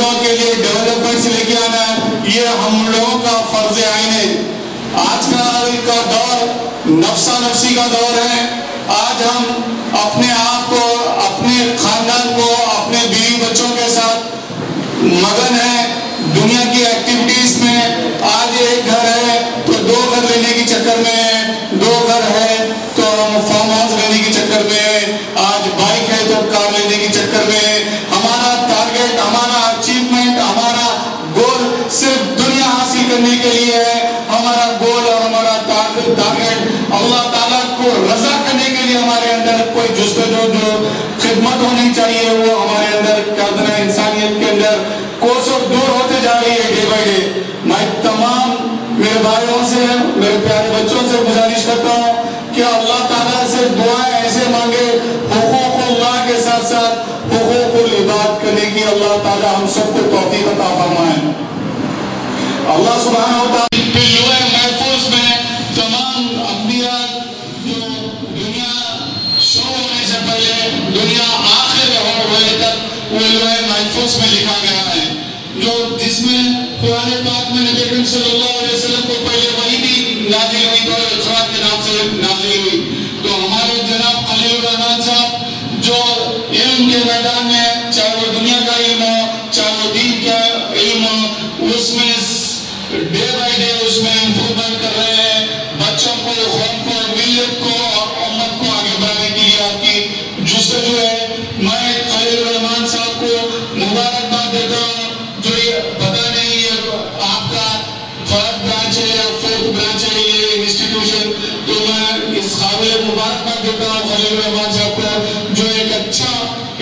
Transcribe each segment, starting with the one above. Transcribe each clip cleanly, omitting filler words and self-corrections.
मजदूरों के लिए डेवलपमेंट्स लेके आना है, ये हम लोगों का फर्ज आइन है। आजकल का दौर नफसा नफसी का दौर है। आज हम अपने आप को, अपने खानदान को, अपने बीवी बच्चों के साथ मगन है दुनिया की एक्टिविटीज में। आज एक घर है तो दो घर लेने के चक्कर में है, दो घर है तो फार्म हाउस लेने के चक्कर में है, आज बाइक है तो कार लेने के चक्कर में है। हमारा टारगेट, हमारा अचीवमेंट, हमारा गोल सिर्फ दुनिया हासिल करने के लिए है। हमारा गोल और हमारा टारगेट अल्लाह ताला को रजा करने के लिए हमारे अंदर कोई जो खिदमत होनी चाहिए वो हमारे अंदर करना इंसानियत के अंदर कोसों दूर होते जा रही है डे बाई डे। मैं तमाम मेरे भाइयों से, मेरे प्यारे बच्चों से गुजारिश करता हूँ कि अल्लाह ताला से दुआएं ऐसे मांगे, हुकूक़ुल्लाह के साथ साथ हुकूक़ुल इबाद करने की अल्लाह ताला हम सबको तौफीक अता फरमाए। अल्लाह सुब्हानहू व तआला के लौहे महफूज में तमाम अंबिया जो दुनिया शुरू होने से पहले दुनिया आखिर होने तक वो लौहे महफूज में लिखा गया है, जो जिसमें कुरान पाक में नबी करीम सल्लल्लाहु अलैहि वसल्लम को पहले वही भी नाजिल हुई तो इक़रा के नाम से नाजिल हुई। तो हमारे जनाब खलील रहमान साहब जो इल्म के मैदान में, चाहे वो दुनिया का इल्म हो, चाहे वो दीन का इल्म हो, उसमें डे बाई डे उसमें इम्प्रूवमेंट कर रहे हैं। बच्चों को, कौम को, मिल्लत को और उम्मत को आगे बढ़ाने के लिए आपकी जुस्तजू है। मैं खलील रहमान साहब को मुबारकबाद देता हूँ। पता नहीं ये आपका फर्क ब्रांच है या फोर्थ ब्रांच है ये इंस्टीट्यूशन, तो मैं इस काबिल मुबारकबाद देता हूँ खलील रहमान साहब को, जो एक अच्छा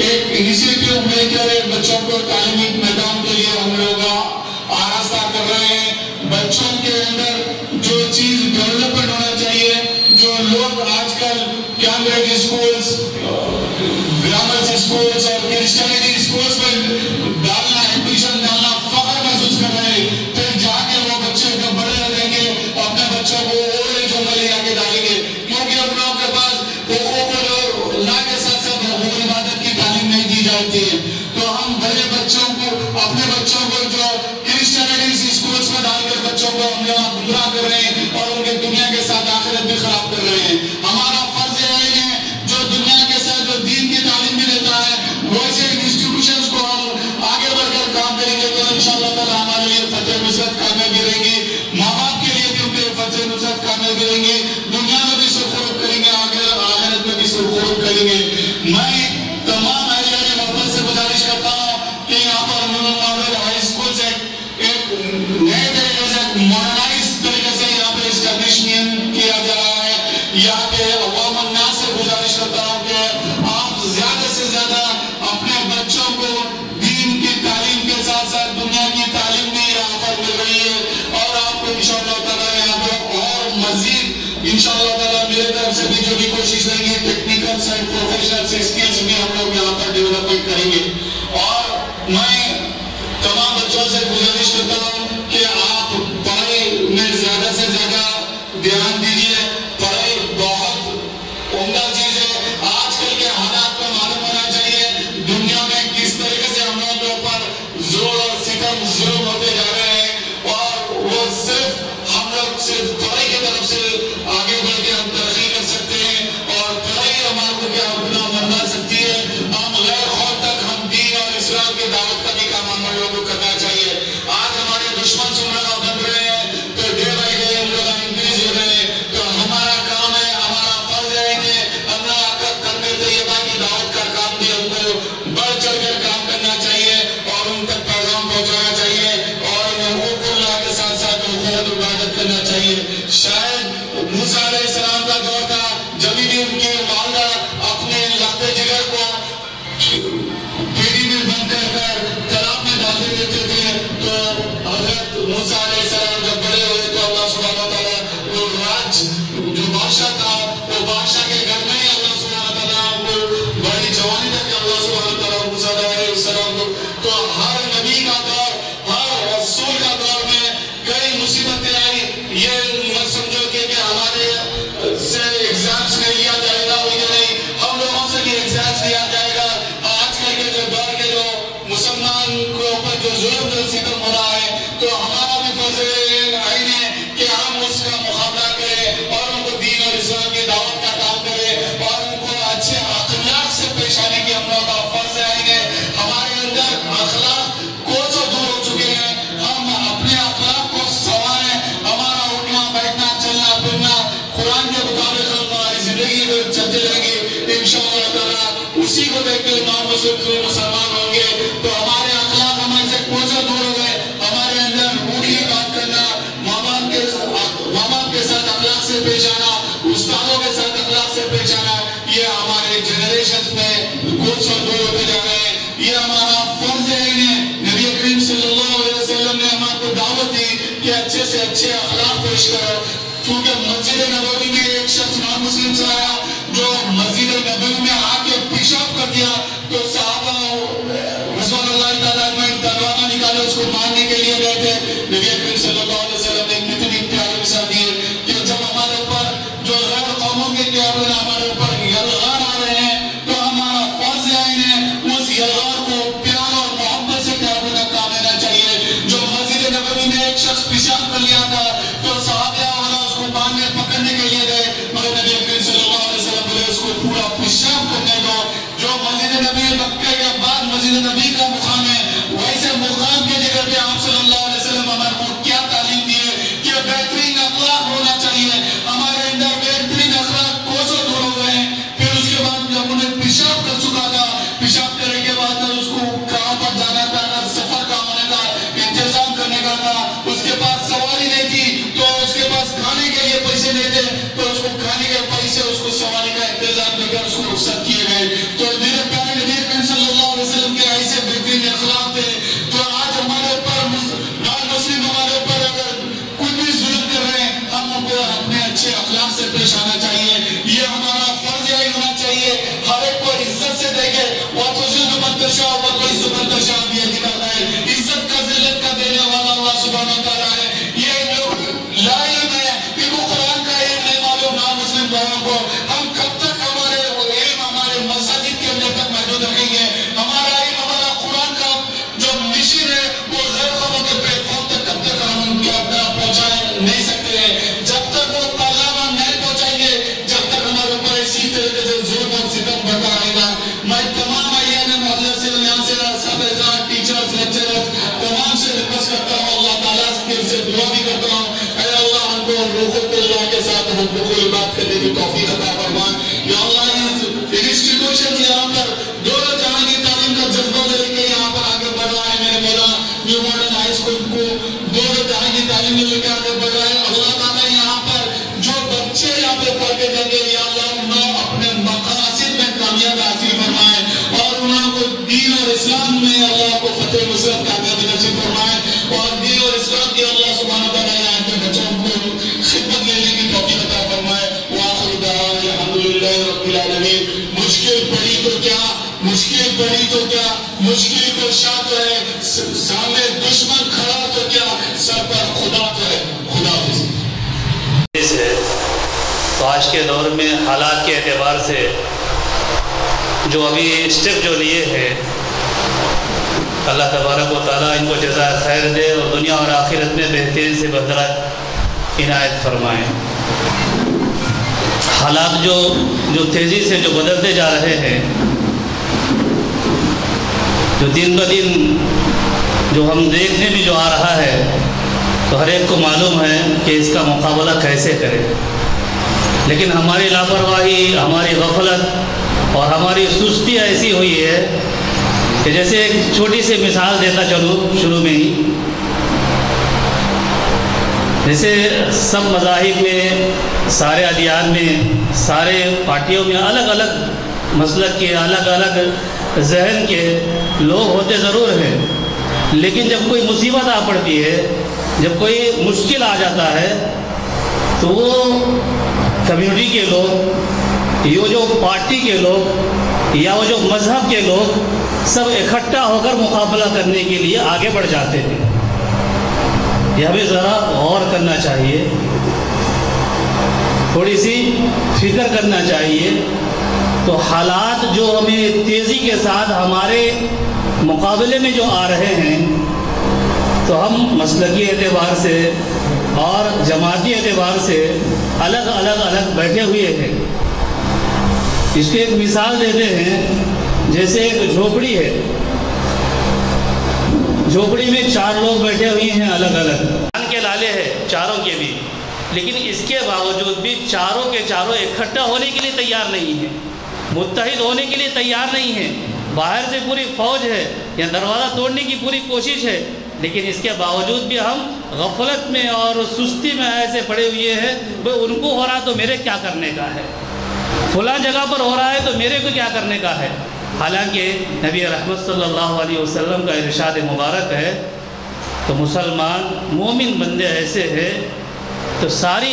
एक इनिशिएटिव लेकर बच्चों को तालीमी मैदान के लिए हम लोग आरास्ता कर रहे हैं। बच्चों के अंदर जो चीज डेवलपमेंट होना चाहिए, जो लोग आजकल कैम्ब्रिज स्कूल्स, ग्रामर स्कूल्स और क्रिश्चियनिटी स्कूल्स में डालना है, एडमिशन डालना है। तो हम बड़े बच्चों को, अपने बच्चों को जो क्रिश्चियनिटी स्कूल्स में डालकर बच्चों को हम लोग गुमराह कर रहे हैं और उनके दुनिया के साथ आखिरत भी खराब कर रहे हैं। हमारा फर्ज है जो दुनिया के साथ जो दीन की तालीम भी देता है वैसे इंस्टीट्यूशंस को हम आगे बढ़कर काम करेंगे तो इंशाअल्लाह ताला हमारे लिए फतेह नुसरत कामयाबी रहेंगी। माँ बाप के लिए भी उनके फतेह नुसरत कामयाबी रहेंगे, दुनिया में भी सुरूर करेंगे, आगे आखिरत में भी सुरूर करेंगे। मैं तमाम जो जुल्म जो सितम हो रहा है, तो हमारा भी फर्ज है कि हम उसका मुकाबला करें और उनको दीन और इस्लाम की दावत का काम करें और उनको अच्छे अखलाक से पेश आने की हम लोग का फर्ज है। हमारे अंदर अखलाक कोई से दूर हो चुके हैं, हम अपने अखलाक को संवारें। हमारा उठना बैठना चलना फिरना कुरान के मुताबिक हमारी जिंदगी चलती रहेगी इंशाअल्लाह ताला। उसी को देखते हुए नौ मुसलमान होंगे तो हमारे अखलाक हमारे से कोई से दूर हो गए। हमारे अंदर रूठी बात करना, माँ बाप के साथ अखलाक से पेश आना, उस्तादों के साथ अखलाक से पेश आना, ये हमारे जनरेशन में कुछ से दूर होते जा रहे हैं। ये हमारा फर्ज है। नबी करीम सल्लल्लाहु अलैहि वसल्लम ने हमको दावत दी कि अच्छे से अच्छे अखलाक पेश करो। क्योंकि मस्जिद नबवी में एक शख्स नॉन मुस्लिम से आया जो मस्जिद नबवी में आके पेशाब कर दिया, तो सहाबा रसूलुल्लाह तआला ने दरवाजा निकाला, उसको मारने के लिए गए थे। नबी करीम सल्लल्लाहु अलैहि वसल्लम ने इतनी प्यारी मिसाल दी कि जब हमारे ऊपर जो गैर कौमों के काबून हमारे ऊपर यलगार आ रहे हैं, तो हमारा फर्ज है उस यलगार को प्यार और मोहब्बत से काबूना काम लेना चाहिए। जो मस्जिद नबवी में एक शख्स पेशाब कर लिया था, तो सहाबा वाला उसको बांधने पकड़ने के लिए गए, मगर नबी करीम सल्लल्लाहु अलैहि वसल्लम बोले उसको पूरा पेशाब करने दो। जो मस्जिद नबी मक्का के बाद मस्जिद नबी का मुकाम है, वैसे मुकाम के जगह पे आप सल्लल्लाहु अलैहि वसल्लम हमको क्या तालीम दिए कि बेहतरीन अखलाक होना चाहिए। हमारे अंदर बेहतरीन अखलाक कोसों दूर हो गए। फिर उसके बाद जब उन्हें पेशाब कर चुका था, पेशाब करने के बाद उसको कहाँ पर जाना था, सफर का होने का इंतजाम करने का था, उसके पास सवारी नहीं थी, तो उसके पास खाने के लिए पैसे नहीं थे, तो उसको खाने के पैसे उसको सवारी का इंतजाम देकर उसको रुखसत किए गए। तो मेरे प्यारे नबी करीम सल्लल्लाहु अलैहि वसल्लम के ऐसे बेहतरीन अखलाक थे। तो आज हमारे ऊपर नॉन मुस्लिम हमारे ऊपर अगर कुछ भी जुल्म कर रहे हैं, हम उनको अपने अच्छे अखलाक से पेश आना चाहिए। ये हमारा फर्ज यही होना चाहिए। हर एक को इज्जत से देखे और इज्जत का जिल्लत का देने वाला अल्लाह सुब्हानहू तआला है। ये लोग लाइम है, इनको कुरान का इल्म नहीं मालूम। ना मुस्लिम लोगों को हम कब तक हमारे इल्म हमारे मस्जिद के अंदर तक महदूद रखेंगे। हमारा इल्म हमारा कुरान का जो मिशन है वो गैर कौमों के प्लेटफॉर्म तक कब तक हम उनके अंदर पहुँचा नहीं सकते हैं। जब तक वो पार्लामा नहीं पहुँचाएंगे, जब तक हमारे ऊपर इसी तरीके से जुल्म और सितम बढ़ता आएगा। मैं तमाम टीचर्स लेक्चरर्स तमाम से रिक्वेस्ट करता हूँ, अल्लाह ताला से दुआ भी करता हूँ, अरे अल्लाह हमको लोगों को अल्लाह के साथ हमको कोई बात करने की तौफीक अता फरमा। या अल्लाह इंस्टीट्यूशन यहाँ पर दोनों जहाँ की तालीम का जज्बा लेके यहाँ पर आगे बढ़ रहा है। मेरे मौला न्यू मॉडर्न हाई स्कूल को दोनों जहाँ की तालीम लेकर आगे बढ़ रहा है। अल्लाह ताला यहाँ पर जो बच्चे यहाँ पे पढ़ के देंगे, या अल्लाह उन्हें अपने मकासिद में कामयाब हासिल फरमाए और उनको दीन और इस्लाम में अल्लाह को फतेह मुसलत कामयाबी नसीब फरमाए और दीन और इस्लाम की अल्लाह सुब्हानहू तआला यहाँ के बच्चों को खिदमत लेने की तौफीक अता फरमाए। वाखिर दावाना अल्हम्दुलिल्लाहि रब्बिल आलमीन। मुश्किल पड़ी तो क्या, मुश्किल को शाह तो है, सामने दुश्मन खड़ा तो क्या, सर पर खुदा तो है। खुदा है। तो आज के दौर में हालात के एतबार से जो अभी स्टेप जो लिए हैं, अल्लाह तबारक व तआला इनको जज़ा खैर दे और दुनिया और आखिरत में बेहतरीन से बेहतर इनायत फरमाएँ। हालात जो तेज़ी से जो बदलते जा रहे हैं, जो दिन ब दिन जो हम देखने में जो आ रहा है, तो हर एक को मालूम है कि इसका मुकाबला कैसे करें। लेकिन हमारी लापरवाही, हमारी गफलत और हमारी सुस्ती ऐसी हुई है कि जैसे एक छोटी सी मिसाल देता चलूँ शुरू में ही। जैसे सब मज़ाहिब में, सारे अदियान में, सारे पार्टियों में अलग अलग मसलक के, अलग अलग जहन के लोग होते ज़रूर हैं, लेकिन जब कोई मुसीबत आ पड़ती है, जब कोई मुश्किल आ जाता है, तो वो कम्युनिटी के लोग, यो जो पार्टी के लोग या वो जो मज़हब के लोग सब इकट्ठा होकर मुकाबला करने के लिए आगे बढ़ जाते हैं। यह भी ज़रा गौर करना चाहिए, थोड़ी सी फिक्र करना चाहिए। तो हालात जो हमें तेज़ी के साथ हमारे मुकाबले में जो आ रहे हैं, तो हम मसलकी एतबार से और जमाती एतबार से अलग बैठे हुए हैं। इसकी एक मिसाल देते हैं, जैसे एक झोपड़ी है, झोपड़ी में चार लोग बैठे हुए हैं अलग के लाले हैं चारों के भी, लेकिन इसके बावजूद भी चारों के चारों इकट्ठा होने के लिए तैयार नहीं है, मुत्तहिद होने के लिए तैयार नहीं है। बाहर से पूरी फौज है या दरवाज़ा तोड़ने की पूरी कोशिश है, लेकिन इसके बावजूद भी हम गफलत में और सुस्ती में ऐसे पड़े हुए हैं। भाई उनको हो रहा तो मेरे क्या करने का है, फलां जगह पर हो रहा है तो मेरे को क्या करने का है। हालांकि नबी रहमत सल्लल्लाहु अलैहि वसल्लम का इरशाद मुबारक है तो मुसलमान मोमिन बंदे ऐसे हैं तो सारी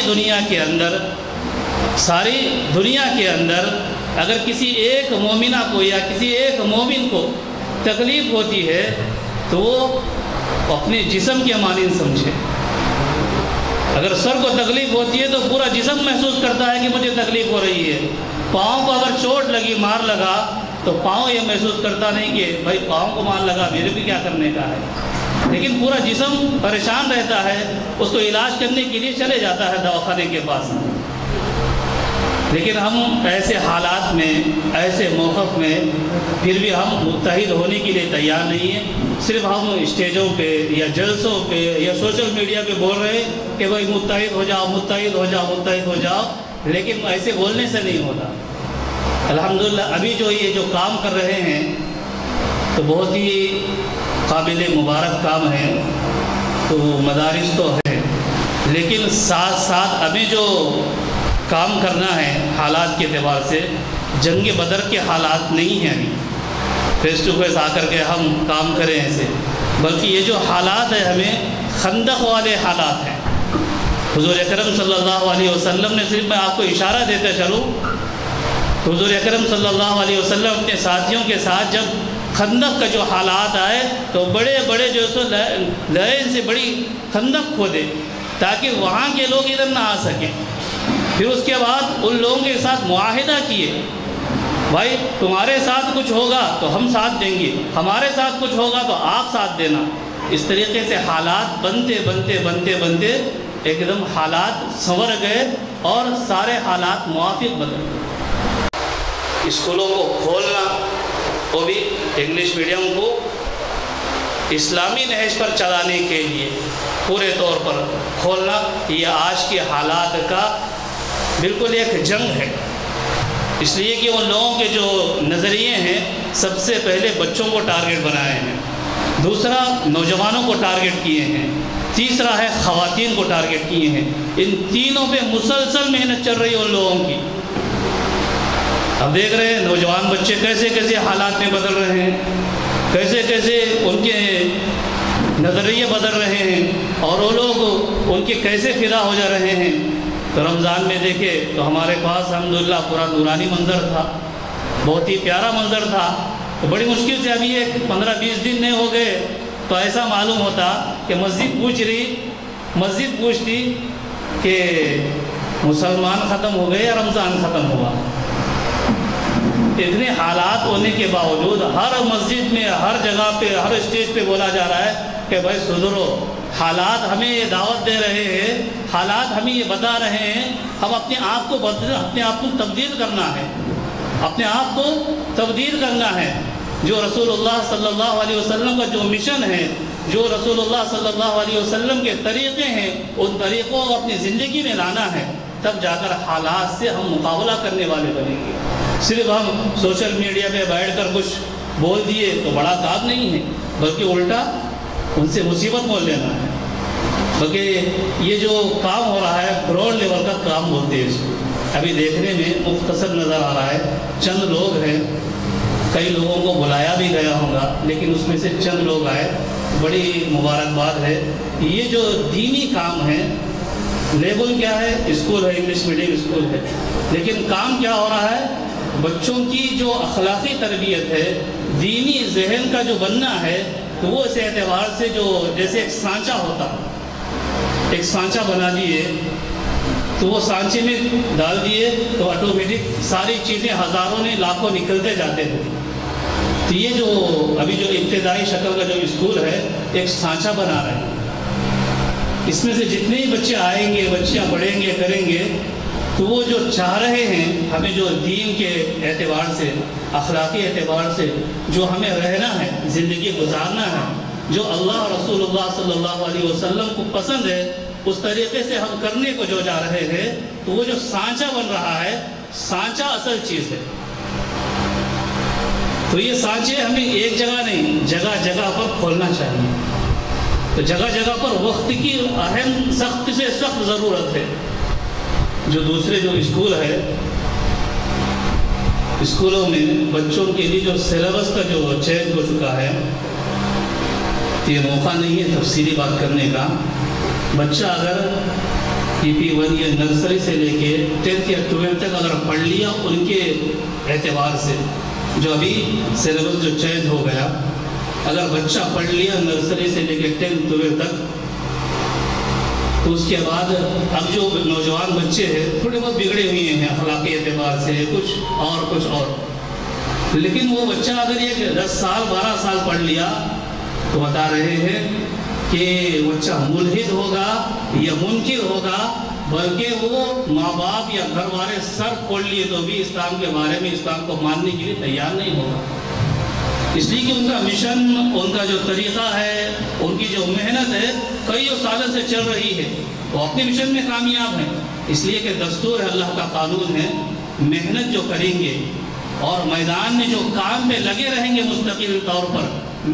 दुनिया के अंदर अगर किसी एक मोमिना को या किसी एक मोमिन को तकलीफ़ होती है तो वो अपने जिस्म के मानिंद समझे। अगर सर को तकलीफ़ होती है तो पूरा जिस्म महसूस करता है कि मुझे तकलीफ़ हो रही है। पाँव को अगर चोट लगी, मार लगा, तो पाँव ये महसूस करता नहीं कि भाई पाँव को मार लगा, मेरे को क्या करने का है, लेकिन पूरा जिस्म परेशान रहता है, उसको इलाज करने के लिए चले जाता है दवाखाने के पास। लेकिन हम ऐसे हालात में, ऐसे मौक़िफ़ में फिर भी हम मुत्तहिद होने के लिए तैयार नहीं हैं। सिर्फ हम स्टेजों पे या जलसों पे या सोशल मीडिया पे बोल रहे हैं कि भाई मुत्तहिद हो जाओ, लेकिन ऐसे बोलने से नहीं होता। अल्हम्दुलिल्लाह अभी ये जो काम कर रहे हैं तो बहुत ही काबिल मुबारक काम है, तो मदारिस तो है, लेकिन साथ साथ अभी जो काम करना है हालात के अतबार से जंग बदर के हालात नहीं हैं अभी फेस टू फेस आकर के हम काम करें ऐसे, बल्कि ये जो हालात है हमें खंदक वाले हालात हैं। हुजूर अकरम सल्लल्लाहु अलैहि वसल्लम ने, सिर्फ मैं आपको इशारा देते चलूँ, हुजूर अकरम सल्लल्लाहु अलैहि वसल्लम अपने साथियों के साथ जब खंदक का जो हालात आए तो बड़े जो सो लाइन से बड़ी खंदक खोदे ताकि वहाँ के लोग इधर ना आ सकें। फिर उसके बाद उन लोगों के साथ मुआहिदा किए, भाई तुम्हारे साथ कुछ होगा तो हम साथ देंगे, हमारे साथ कुछ होगा तो आप साथ देना। इस तरीके से हालात बनते एकदम हालात संवर गए और सारे हालात मुआफिक बदल गए। स्कूलों को खोलना, वो भी इंग्लिश मीडियम को इस्लामी नहज पर चलाने के लिए पूरे तौर पर खोलना, यह आज के हालात का बिल्कुल एक जंग है। इसलिए कि उन लोगों के जो नज़रिए हैं, सबसे पहले बच्चों को टारगेट बनाए हैं, दूसरा नौजवानों को टारगेट किए हैं, तीसरा है ख़वातीन को टारगेट किए हैं। इन तीनों पे मुसलसल मेहनत चल रही है उन लोगों की। अब देख रहे हैं नौजवान बच्चे कैसे हालात में बदल रहे हैं, कैसे उनके नज़रिए बदल रहे हैं और वो लोग उनके कैसे फिदा हो जा रहे हैं। तो रमज़ान में देखे तो हमारे पास अल्हम्दुलिल्लाह पूरा नूरानी मंज़र था, बहुत ही प्यारा मंज़र था। तो बड़ी मुश्किल से अभी 15-20 दिन नहीं हो गए तो ऐसा मालूम होता कि मस्जिद पूछती कि मुसलमान ख़त्म हो गए या रमज़ान ख़त्म हुआ। इतने हालात होने के बावजूद हर मस्जिद में, हर जगह पे, हर स्टेज पे बोला जा रहा है कि भाई सुधरो, हालात हमें ये दावत दे रहे हैं, हालात हमें ये बता रहे हैं, हम अपने आप को तब्दील करना है। जो रसूलुल्लाह सल्लल्लाहु अलैहि वसल्लम का जो मिशन है, जो रसूलुल्लाह सल्लल्लाहु अलैहि वसल्लम के तरीक़े हैं, उन तरीक़ों को अपनी ज़िंदगी में लाना है, तब जाकर हालात से हम मुकाबला करने वाले बनेंगे। सिर्फ हम सोशल मीडिया पे बैठकर कुछ बोल दिए तो बड़ा काम नहीं है, बल्कि उल्टा उनसे मुसीबत मोल लेना है। बल्कि ये जो काम हो रहा है ब्रॉड लेवल का काम बोलते हैं इसको। अभी देखने में मुख्तसर नज़र आ रहा है, चंद लोग हैं, कई लोगों को बुलाया भी गया होगा लेकिन उसमें से चंद लोग आए, बड़ी मुबारकबाद है। ये जो दीनी काम है, लेवल क्या है, स्कूल है, इंग्लिश मीडियम स्कूल है, लेकिन काम क्या हो रहा है, बच्चों की जो अखलाकी तरबियत है, दीनी जहन का जो बनना है, तो वो इस एतबार से जो जैसे एक सांचा बना दिए तो वो सांचे में डाल दिए तो ऑटोमेटिक सारी चीज़ें हज़ारों ने लाखों निकलते जाते हैं। तो तो ये जो अभी जो इब्तदाई शक्ल का जो स्कूल है एक सांचा बना रहे हैं। इसमें से जितने ही बच्चे आएंगे, बच्चियाँ पढ़ेंगे करेंगे, तो वो जो चाह रहे हैं हमें जो दीन के एतबार से, अखलाकी एतबार से जो हमें रहना है, ज़िंदगी गुजारना है, जो अल्लाह रसूलुल्लाह सल्लल्लाहु अलैहि वसल्लम को पसंद है, उस तरीके से हम करने को जो जा रहे हैं, तो वो जो सांचा बन रहा है, सांचा असल चीज़ है। तो ये सांचे हमें एक जगह नहीं, जगह जगह पर खोलना चाहिए। तो जगह जगह पर वक्त की अहम सख्त से सख्त ज़रूरत है। जो दूसरे जो स्कूल है, स्कूलों में बच्चों के लिए जो सिलेबस का जो चेंज हो चुका है, तो ये मौका नहीं है तफसीली बात करने का। बच्चा अगर PP1 या नर्सरी से लेके 10th या 12th तक अगर पढ़ लिया, उनके एतबार से जो अभी सिलेबस जो चेंज हो गया, अगर बच्चा पढ़ लिया नर्सरी से लेके 10th-12th तक, तो उसके बाद अब जो नौजवान बच्चे हैं थोड़े बहुत बिगड़े हुए हैं अखलाकी एतबार से, कुछ और, लेकिन वो बच्चा अगर ये 10 साल 12 साल पढ़ लिया, तो बता रहे हैं कि बच्चा मुल्हिद होगा या मुनकिर होगा, बल्कि वो माँ बाप या घर वाले सर खोल लिए तो भी इस्लाम के बारे में, इस्लाम को मानने के लिए तैयार नहीं होगा। इसलिए कि उनका मिशन, उनका जो तरीक़ा है, उनकी जो मेहनत है कई सालों से चल रही है, वो अपने मिशन में कामयाब हैं। इसलिए कि दस्तूर है, अल्लाह का कानून है, मेहनत जो करेंगे और मैदान में जो काम में लगे रहेंगे, मुस्तकिल तौर पर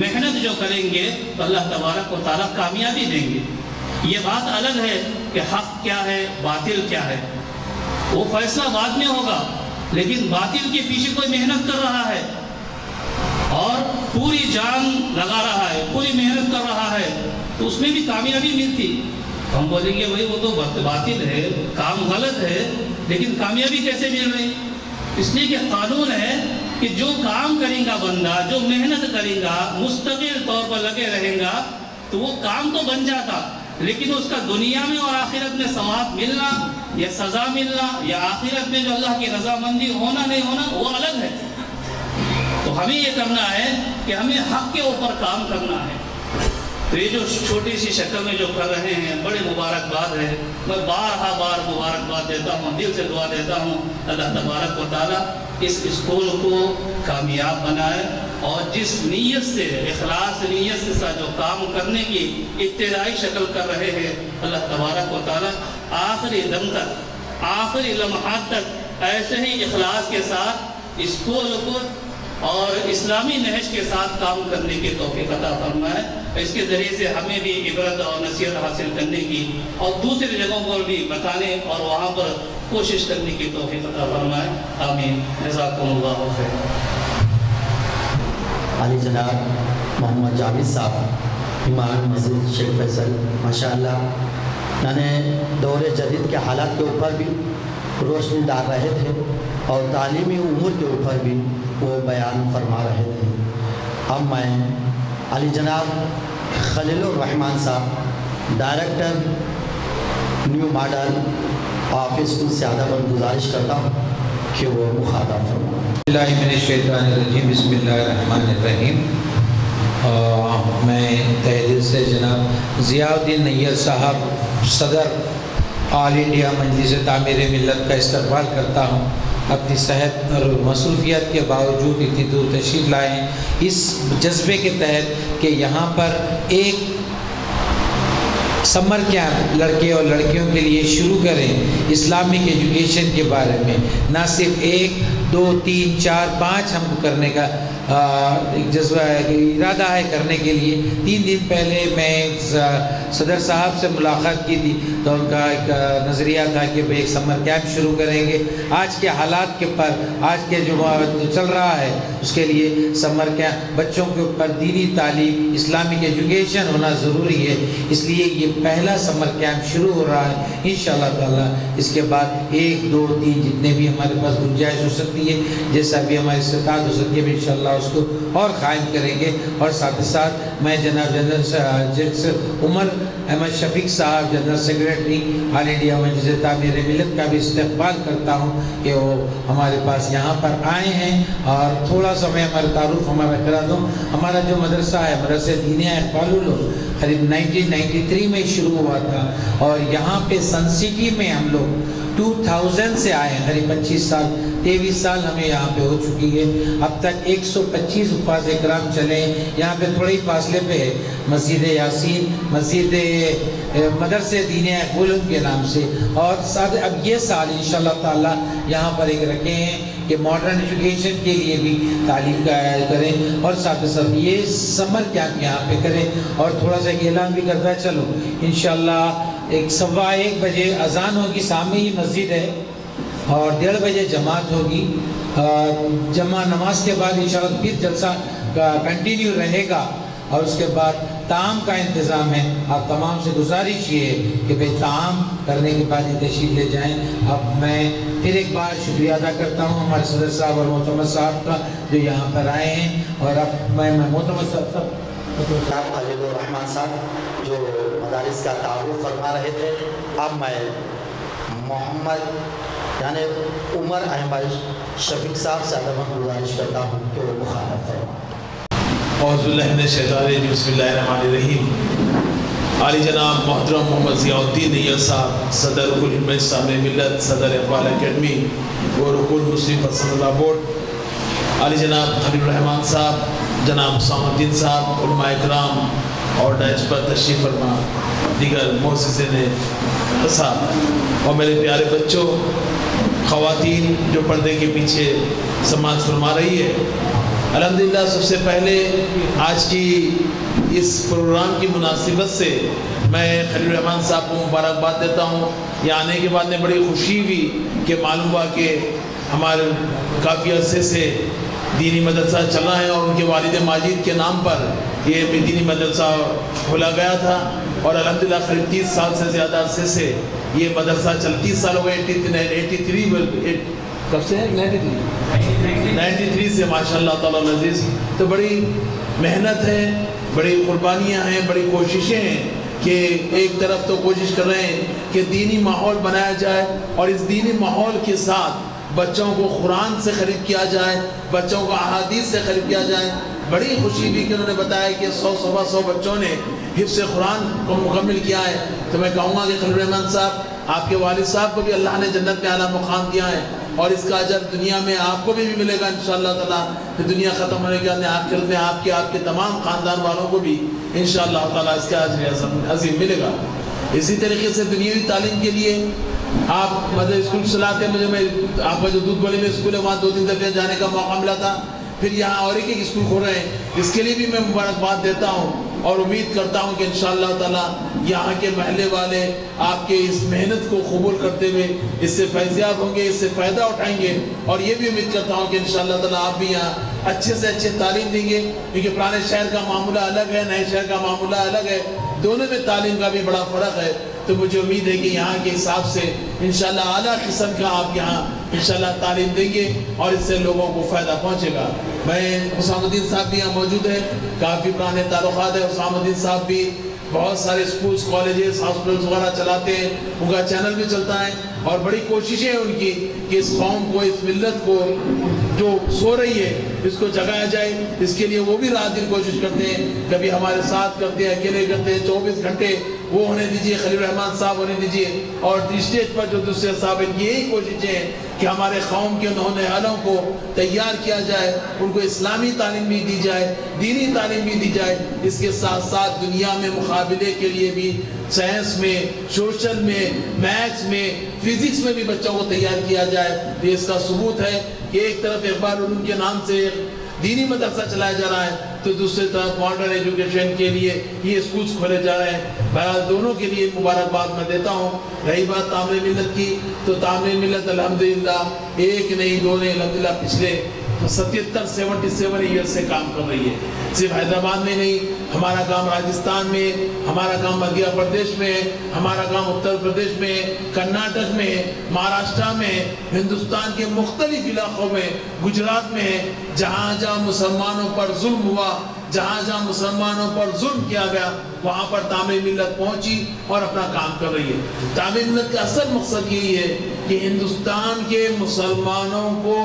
मेहनत जो करेंगे, तो अल्लाह तबारक व तआला कामयाबी देंगे। ये बात अलग है कि हक़ क्या है, बातिल क्या है, वो फैसला बाद में होगा, लेकिन बातिल के पीछे कोई मेहनत कर रहा है और पूरी जान लगा रहा है, पूरी मेहनत कर रहा है, तो उसमें भी कामयाबी मिलती। हम बोलेंगे भाई वो तो बातिल है, काम गलत है, लेकिन कामयाबी कैसे मिल रही? इसलिए कि कानून है कि जो काम करेगा बंदा, जो मेहनत करेगा, मुस्तकिल तौर पर लगे रहेगा, तो वो काम तो बन जाता, लेकिन उसका दुनिया में और आखिरत में सवाब मिलना या सज़ा मिलना या आखिरत में जो अल्लाह की रजामंदी होना नहीं होना, वो अलग है। तो हमें ये करना है कि हमें हक़ के ऊपर काम करना है। तो ये जो छोटी सी शक्ल में जो कर रहे हैं, बड़े मुबारकबाद है। मैं बार मुबारकबाद देता हूँ, दिल से दुआ देता हूँ, अल्लाह तबारक व तआला इस स्कूल को कामयाब बनाए। और जिस नीयत से, इखलास नीयत से जो काम करने की इब्तदाई शक्ल कर रहे हैं, अल्लाह तबारक व तआला आखिरी दम तक, आखिरी लम्हा तक ऐसे ही इखलास के साथ स्कूल को और इस्लामी नहज के साथ काम करने की तौफीक अता फरमाए। इसके ज़रिए से हमें भी इबरत और नसीहत हासिल करने की और दूसरी जगहों पर भी बताने और वहाँ पर कोशिश करने की तौफीक अता फरमाए। आमीन। जज़ाकुमुल्लाह खैर। आली जनाब मोहम्मद जावेद साहब, इमाम मस्जिद शेख फैसल, माशाअल्लाह मैंने दौरे जदीद के हालात के ऊपर भी रोशनी डाल रहे थे और तालीमी उमूर के ऊपर भी वो बयान फरमा रहे थे। अब मैं अली जनाब खलीलुर रहमान साहब, डायरेक्टर न्यू मॉडल ऑफिस, उनसे आदाब गुजारिश करता हूँ कि वो मुखातब फरमाएं। बिस्मिल्लाहिर्रहमानिर्रहीम। मैं तहे दिल से जनाब ज़ियाउद्दीन नैयर साहब, सदर ऑल इंडिया मजलिस तामीर मिलत का इस्तकबाल करता हूँ। अपनी सेहत और मसरूफियत के बावजूद इतनी दूर तशरीफ़ लाए, इस जज्बे के तहत कि यहाँ पर एक समर कैंप लड़के और लड़कियों के लिए शुरू करें इस्लामिक एजुकेशन के बारे में। ना सिर्फ 1, 2, 3, 4, 5 हम करने का एक जज्बा है, इरादा है करने के लिए। 3 दिन पहले मैं सदर साहब से मुलाकात की थी, तो उनका एक नज़रिया था कि भाई एक समर कैंप शुरू करेंगे। आज के हालात के पर, आज के जो चल रहा है, उसके लिए समर कैंप बच्चों के ऊपर दीनी तालीम, इस्लामिक एजुकेशन होना ज़रूरी है। इसलिए ये पहला समर कैंप शुरू हो रहा है। इंशाअल्लाह ताला इसके बाद 1, 2, 3 जितने भी हमारे पास गुंजाइश हो सकती है, जैसा भी हमारी इस्ताद हो सकती है, इंशाअल्लाह उसको और कायम करेंगे। और साथ ही साथ मैं जनाब जनरल उमर अहमद शफीक साहब general secretary all India Majlis Tameer Millat का भी इस्तकबाल करता हूँ कि वो हमारे पास यहाँ पर आए हैं और थोड़ा सा मैं हमारा तारुफ हमारा करा दूँ। हमारा जो मदरसा है मदरसे दीन इक़बालुल करीब 1993 में शुरू हुआ था और यहाँ पे सन सिटी में हम लोग 2000 से आए हैं, करीब 23 साल हमें यहाँ पे हो चुकी है। अब तक 125 उफाज इकराम चले। यहाँ पे थोड़े ही फासले पे है मस्जिद यासीन, मस्जिद मदरसे दीन इक़बालुल के नाम से, और साथ अब ये साल इंशाल्लाह ताला यहाँ पर एक रखे हैं कि मॉडर्न एजुकेशन के लिए भी तालीम का आयोजन करें और साथ साथ ये समर कैंप यहाँ पे करें। और थोड़ा सा ऐलान भी करता है, चलो इंशाल्लाह 1:15 बजे अजान होगी, सामने ही मस्जिद है, और 1:30 बजे जमात होगी। जमा नमाज के बाद इंशाल्लाह फिर जलसा कंटिन्यू रहेगा और उसके बाद ताम का इंतज़ाम है। आप तमाम से गुजारिश ये है कि भाई ताम करने के बाद तशरीफ़ ले जाएं। अब मैं फिर एक बार शुक्रिया अदा करता हूँ हमारे सदर साहब और मोहतमद साहब का जो यहाँ पर आए हैं। और अब मैं मोहतमद साहब खलीलुर रहमान साहब जो मदारिस का तारुफ फरमा रहे थे, अब मैं मोहम्मद यानी उमर अहमद शफीक साहब से अदब गुजारिश करता हूँ कि वो मुखातब है। बिस्मिल्लाहिर्रहमानिर्रहीम। आली जनाब मोहतरम मोहम्मद ज़ियाउद्दीन अय्यद साहब सदर मजलिस मिल्लत सदर इक़बाल अकेडमी और रुकुन मुस्लिम पसंदीदा बोर्ड, आली जनाब खलीलुर रहमान साहब, जनाब हुसैनुद्दीन साहब, उलमा इकराम और डाइस पर तशरीफ़ फरमा दीगर मोअस्सिसे ने साहब और मेरे प्यारे बच्चों, ख़वातीन जो पर्दे के पीछे समाज फरमा रही है, अल्हम्दुलिल्लाह सबसे पहले आज की इस प्रोग्राम की मुनासिबत से मैं खलीलुर रहमान साहब को मुबारकबाद देता हूँ। यहाँ आने के बाद में बड़ी खुशी हुई कि मालूम हुआ कि हमारे काफ़ी अरसे से दीनी मदरसा चला है और उनके वालिद माजिद के नाम पर ये दीनी मदरसा खोला गया था और अल्हम्दुलिल्लाह करीब 30 साल से ज़्यादा अरसे से ये मदरसा चल 30 साल हो गए। 1983 कब से 93 से माशाल्लाह ताला अज़ीज़। तो बड़ी मेहनत है, बड़ी कुर्बानियाँ हैं, बड़ी कोशिशें हैं कि एक तरफ तो कोशिश कर रहे हैं कि दीनी माहौल बनाया जाए और इस दीनी माहौल के साथ बच्चों को कुरान से ख़रीब किया जाए, बच्चों को अहादीस से ख़रीब किया जाए। बड़ी खुशी भी कि उन्होंने बताया कि 100-125 बच्चों ने हिफ्ज़ कुरान को मुकम्मल किया है। तो मैं कहूँगा कि खलीलुर रहमान साहब, आपके वालिद साहब को भी अल्लाह ने जन्नत में आला मुकाम दिया है और इसका अजर दुनिया में आपको भी मिलेगा इंशाअल्लाह ताला। तो दुनिया ख़त्म होने के बाद आखिरत में आपके आपके तमाम ख़ानदान वालों को भी इंशाअल्लाह ताला इसका अजर अज़ीम मिलेगा। इसी तरीके से दुनियावी तालीम के लिए आप मतलब स्कूल चलाते हैं, मुझे आपका जो दूध बड़े में स्कूल है वहाँ 2-3 दफ़े जाने का मौका मिला था, फिर यहाँ और एक स्कूल खोल रहे हैं, इसके लिए भी मैं मुबारकबाद देता हूँ और उम्मीद करता हूँ कि इंशाअल्लाह ताला यहाँ के महले वाले आपके इस मेहनत को कबूल करते हुए इससे फैज़याब होंगे, इससे फ़ायदा उठाएंगे। और ये भी उम्मीद करता हूँ कि इंशाअल्लाह ताला आप भी यहाँ अच्छे से अच्छे तालीम देंगे, क्योंकि पुराने शहर का मामला अलग है, नए शहर का मामला अलग है, दोनों में तालीम का भी बड़ा फ़र्क है। तो मुझे उम्मीद है कि यहाँ के हिसाब से इंशाल्लाह आला किस्म का आप यहाँ इंशाल्लाह तालीम देंगे और इससे लोगों को फ़ायदा पहुँचेगा। मैं हुसैनुद्दीन साहब भी यहाँ मौजूद है, काफ़ी पुराने ताल्लुक़ात है। हुसैनुद्दीन साहब भी बहुत सारे स्कूल्स, कॉलेजेस, हॉस्पिटल्स वगैरह चलाते हैं, उनका चैनल भी चलता है और बड़ी कोशिशें हैं उनकी कि इस कौम को, इस मिल्लत को जो सो रही है, इसको जगाया जाए। इसके लिए वो भी रात दिन कोशिश करते हैं, कभी हमारे साथ करते हैं, अकेले करते हैं। 24 घंटे वो होने दीजिए, खलीलुर रहमान साहब होने दीजिए और स्टेज पर जो दूसरे साहब हैं, यही कोशिशें हैं कि हमारे कौम के होने वालों को तैयार किया जाए, उनको इस्लामी तालीम भी दी जाए, दीनी तालीम भी दी जाए। इसके साथ साथ दुनिया में मुकाबले के लिए भी साइंस में, सोशल में, मैथ्स में, फिज़िक्स में भी बच्चों को तैयार किया जाए। ये इसका सबूत है कि एक तरफ इक़बाल उलूम के नाम से दीनी मदरसा चलाया जा रहा है, तो दूसरी तरफ मॉडर्न एजुकेशन के लिए ये स्कूल्स खोले जा रहे हैं। बहरहाल दोनों के लिए मुबारकबाद मैं देता हूँ। रही बात तामीर मिल्लत की, तो तामीर मिल्लत अल्हम्दुलिल्लाह एक नहीं, दो नहीं, अल्हम्दुलिल्लाह पिछले 77 ईयर से काम कर रही है। सिर्फ हैदराबाद में नहीं, हमारा काम राजस्थान में, हमारा काम मध्य प्रदेश में, हमारा काम उत्तर प्रदेश में, कर्नाटक में, महाराष्ट्र में, हिंदुस्तान के मुख्तलिफ इलाक़ों में, गुजरात में, जहाँ जहाँ मुसलमानों पर जुल्म हुआ, जहाँ जहाँ मुसलमानों पर जुल्म किया गया वहाँ पर तामे मिलत पहुँची और अपना काम कर रही है। तामे मिलत का असल मकसद यही है कि हिंदुस्तान के मुसलमानों को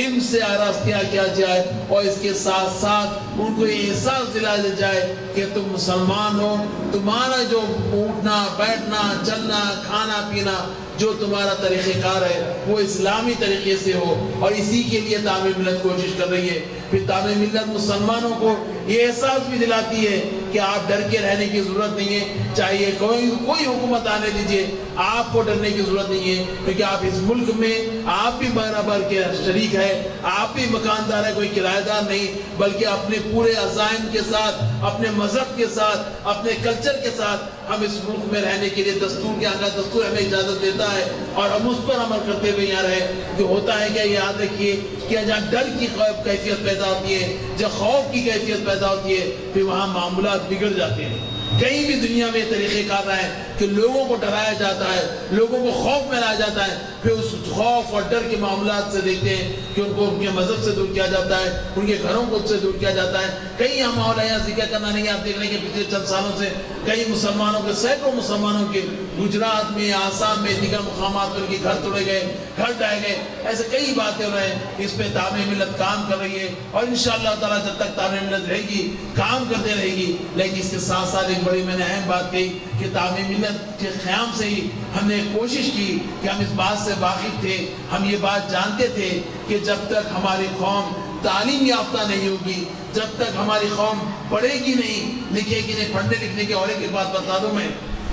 इल्म से आरास्ता किया जाए और इसके साथ साथ उनको ये एहसास दिलाया जाए कि तुम मुसलमान हो, तुम्हारा जो उठना बैठना चलना खाना पीना जो तुम्हारा तरीक़ेकार है वो इस्लामी तरीक़े से हो, और इसी के लिए तामे मिलत कोशिश कर रही है। फिर तामे मिलत मुसलमानों को ये एहसास भी दिलाती है कि आप डर के रहने की ज़रूरत नहीं है, चाहे कोई हुकूमत आने दीजिए, आपको डरने की ज़रूरत नहीं है क्योंकि आप इस मुल्क में आप भी बराबर के शरीक है, आप भी मकानदार है, कोई किराएदार नहीं, बल्कि अपने पूरे अज़ाइम के साथ, अपने मज़हब के साथ, अपने कल्चर के साथ हम इस मुल्क में रहने के लिए दस्तूर के आला दस्तूर हमें इजाज़त देता है और हम उस पर अमल करते हुए यहाँ रहे। जो होता है क्या, याद रखिए कि जहाँ डर की कैफियत पैदा होती है, जहाँ खौफ की कैफियत पैदा होती है, फिर वहाँ मामला बिगड़ जाते हैं। कहीं भी दुनिया में तरीक़ेकार रहा है कि लोगों को डराया जाता है, लोगों को खौफ में लाया जाता है, फिर उस खौफ और डर के मामला से देखते हैं कि उनको उनके मज़हब से दूर किया जाता है, उनके घरों को उससे दूर किया जाता है। कई हम यहाँ जिक्र करना नहीं, आप देख रहे हैं कि पिछले चंद सालों से कई मुसलमानों के, सैकड़ों मुसलमानों के गुजरात में, आसाम में, दीगर मुकाम पर उनके घर तोड़े गए, घर ढाए गए, ऐसे कई बातें हो रहे हैं। इस पर तामे मिलत काम कर रही है और इंशाअल्लाह ताला जब तक तामे मिलत रहेगी काम करते रहेगी। लेकिन इसके साथ साथ एक बड़ी मैंने अहम बात कही कि तामे मिलत के क़याम से ही हमने कोशिश की कि हम इस बात से वाकिफ़ थे, हम ये बात जानते थे कि जब तक हमारी कौम तालीम याफ्ता नहीं होगी, जब तक हमारी कौम पढ़ेगी नहीं लिखेगी नहीं। पढ़ने लिखने के, और एक बात बता दूँ मैं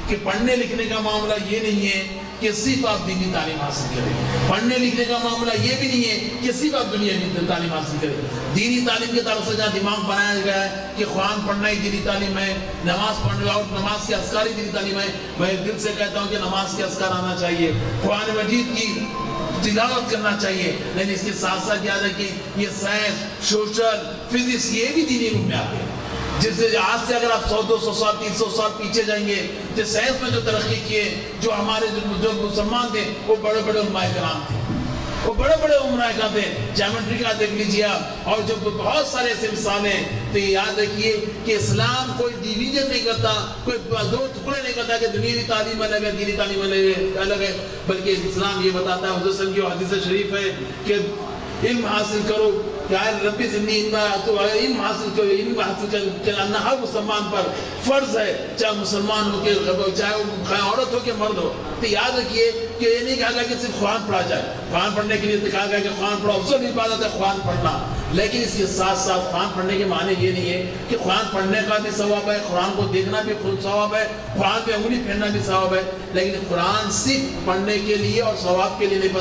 कि पढ़ने लिखने का मामला ये नहीं है कि सिर्फ आप दीनी तालीम हासिल करें, पढ़ने लिखने का मामला ये भी नहीं है कि सिर्फ आप दुनिया में तालीम हासिल करें। दीनी तालीम के तरफ से जहाँ दिमाग बनाया गया है कि कुरान पढ़ना ही दीनी तालीम है, नमाज पढ़ना और नमाज के अस्कार ही दीनी तालीम है, मैं दिल से कहता हूँ कि नमाज के अस्कार आना चाहिए, कुरान मजीद की तिलावत करना चाहिए, लेकिन इसके साथ साथ याद है कि ये साइंस, सोशल, फिजिक्स ये भी दीनी रूप में आते हैं। जिससे आज से अगर आप 100, 200 साल, 300 साल पीछे जाएंगे, जिस साइंस में जो तरक्की किए, जो हमारे जो मुसलमान थे वो बड़े बड़े उलमाए कराम थे, वो बड़े बड़े उलमाए कराम थे, ज्योमेट्री का देख लीजिए आप, और जो बहुत सारे ऐसे मिसाल हैं। तो ये याद रखिए कि इस्लाम कोई डिवीजन नहीं करता, कोई दो टुकड़े नहीं करता कि दुनियावी तालीम अलग है, दीनी तालीम अलग है, बल्कि इस्लाम ये बताता है, हुज़ूर सल्लल्लाहु अलैहि वसल्लम की हदीस शरीफ है कि इल्म हासिल करो, रब्बी ज़िदनी इल्मा, तो इल्म हासिल करो, इल्म हासिल करना हर मुसलमान पर फ़र्ज़ है, चाहे मुसलमान हो के चाहे औरत हो के मर्द हो। तो याद रखिए कि ये नहीं कहा गया कि सिर्फ कुरान पढ़ा जाए, कुरान पढ़ने के लिए कहा गया कि कुरान पढ़ो, अफजल इबादत है कुरान पढ़ना, लेकिन इसके साथ साथ कुरान पढ़ने के माने ये नहीं है कि कुरान पढ़ने का भी सवाब है, कुरान को देखना भी खुद सवाब है, कुरान पे उंगली फेरना भी सवाब है, लेकिन कुरान सिर्फ पढ़ने के लिए और सवाब के लिए नहीं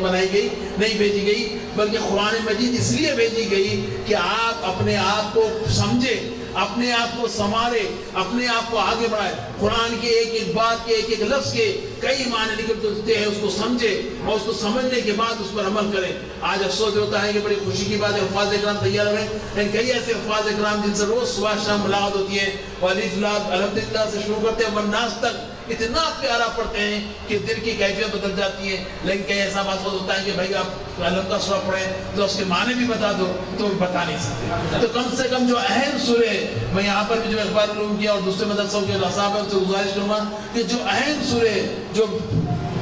बनाई गई, नहीं भेजी गई, बल्कि कुरान मजीद इसलिए भेजी गई कि आप अपने आप को समझें, अपने आप को संवारे, अपने आप को आगे बढ़ाए। कुरान के एक एक बात के, एक एक लफ्ज़ के कई माने निकलते हैं, उसको समझे और उसको समझने के बाद उस पर अमल करें। आज अफसोस होता है कि बड़ी खुशी की बात है, अल्फाज इकराम तैयार हो रहे हैं, लेकिन कई ऐसे अल्फाज इकराम जिनसे रोज़ सुबह शाम मुलाकात होती है और अल्हम्दुलिल्लाह से शुरू करते हैं वन्नास तक इतना प्यारा पढ़ते हैं कि दिल की कैफियत बदल जाती है। लेकिन कई ऐसा महसूस होता है कि भाई आप अलग का सूरा पढ़ें तो उसके माने भी बता दो तो बता नहीं सकते। तो कम से कम जो अहम सूरे, मैं यहाँ पर भी जो अखबार किया और दूसरे मदरसों के साहब उनसे गुजारिश करूँगा कि जो अहम सूरे जो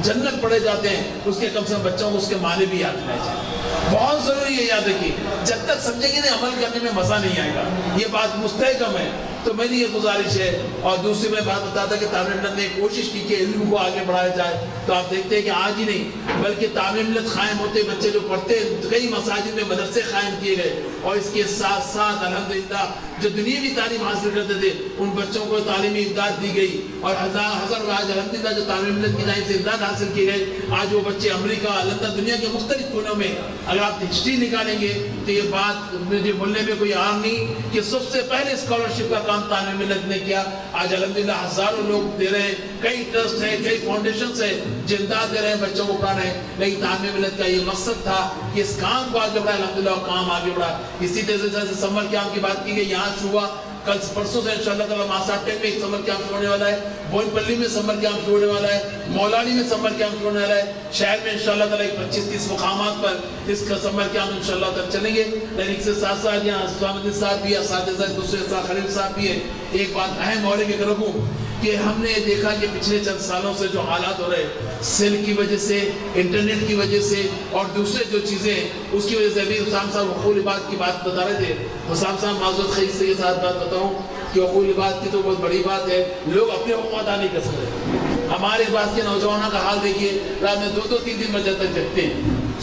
जन्नत पढ़े जाते हैं उसके कम से कम बच्चों को उसके माने भी याद दिलाए जाए। बहुत ज़रूरी है याद रखिए, जब तक समझेंगे नहीं अमल करने में मज़ा नहीं आएगा, ये बात मुस्तहकम है। तो मेरी ये गुजारिश है। और दूसरी मैं बात बताता कि तामे मिलत ने कोशिश की कि इल्म को आगे बढ़ाया जाए, तो आप देखते हैं कि आज ही नहीं बल्कि तामे मिलत कायम होते बच्चे जो पढ़ते हैं, कई मसाजिद में मदरसे कायम किए गए, और इसके साथ साथ अल्हम्दुलिल्लाह जो दुनियावी तालीम हासिल करते थे उन बच्चों को तालीमी इमदाद दी गई और हज़ार आज अल्हम्दुलिल्लाह जो तामे मिलत की जानिब से इमदाद हासिल की गई, आज वो बच्चे अमरीका, लंदन, दुनिया के मुख्तलिफ कोनों में अगर आप हिस्ट्री निकालेंगे तो ये बात मुझे बोलने में कोई आम नहीं कि सबसे पहले स्कॉलरशिप का काम तामे मिलत ने किया। आज अल्हम्दुलिल्लाह हज़ारों लोग दे रहे हैं, कई ट्रस्ट हैं, कई फाउंडेशन है जिंदा दे रहे हैं बच्चों को पढ़ा रहे हैं, लेकिन तामे मिलत का ये मकसद था कि इस काम को आगे बढ़ाए। अल्हम्दुलिल्लाह काम आगे बढ़ा। इसी तरह से समर कैम्प की बात की गई, यहाँ शुरू हुआ कल परसों से इंशाल्लाह तआला मासाटे में एक समर कैंप होने वाला है, बोईनपल्ली में समर कैंप होने वाला है, मौलानी में समर कैंप होने वाला है, शहर में इंशाल्लाह तआला 25-30 मुकामात पर इसका समर कैंप इंशाल्लाह तआला चलेंगे। लेकिन इसके साथ साथ यहाँ स्वामी साहब भी है, दूसरे खलील साहब भी है। एक बात अहम और एक रखूँ कि हमने देखा कि पिछले चंद सालों से जो हालात हो रहे, सेल की वजह से, इंटरनेट की वजह से और दूसरे जो चीज़ें उसकी वजह से, अभी हुसैन साहब हुकूक़ुल इबाद की बात बता रहे थे। हुसैन साहब माज़रत ख़ैर से ये साथ बात बताऊँ कि हुकूक़ुल इबाद की तो बहुत बड़ी बात है, लोग अपने हक़ अदा नहीं कर सकते। हमारे पास के नौजवानों का हाल देखिए, रात में 2-3 बजे तक जगते हैं,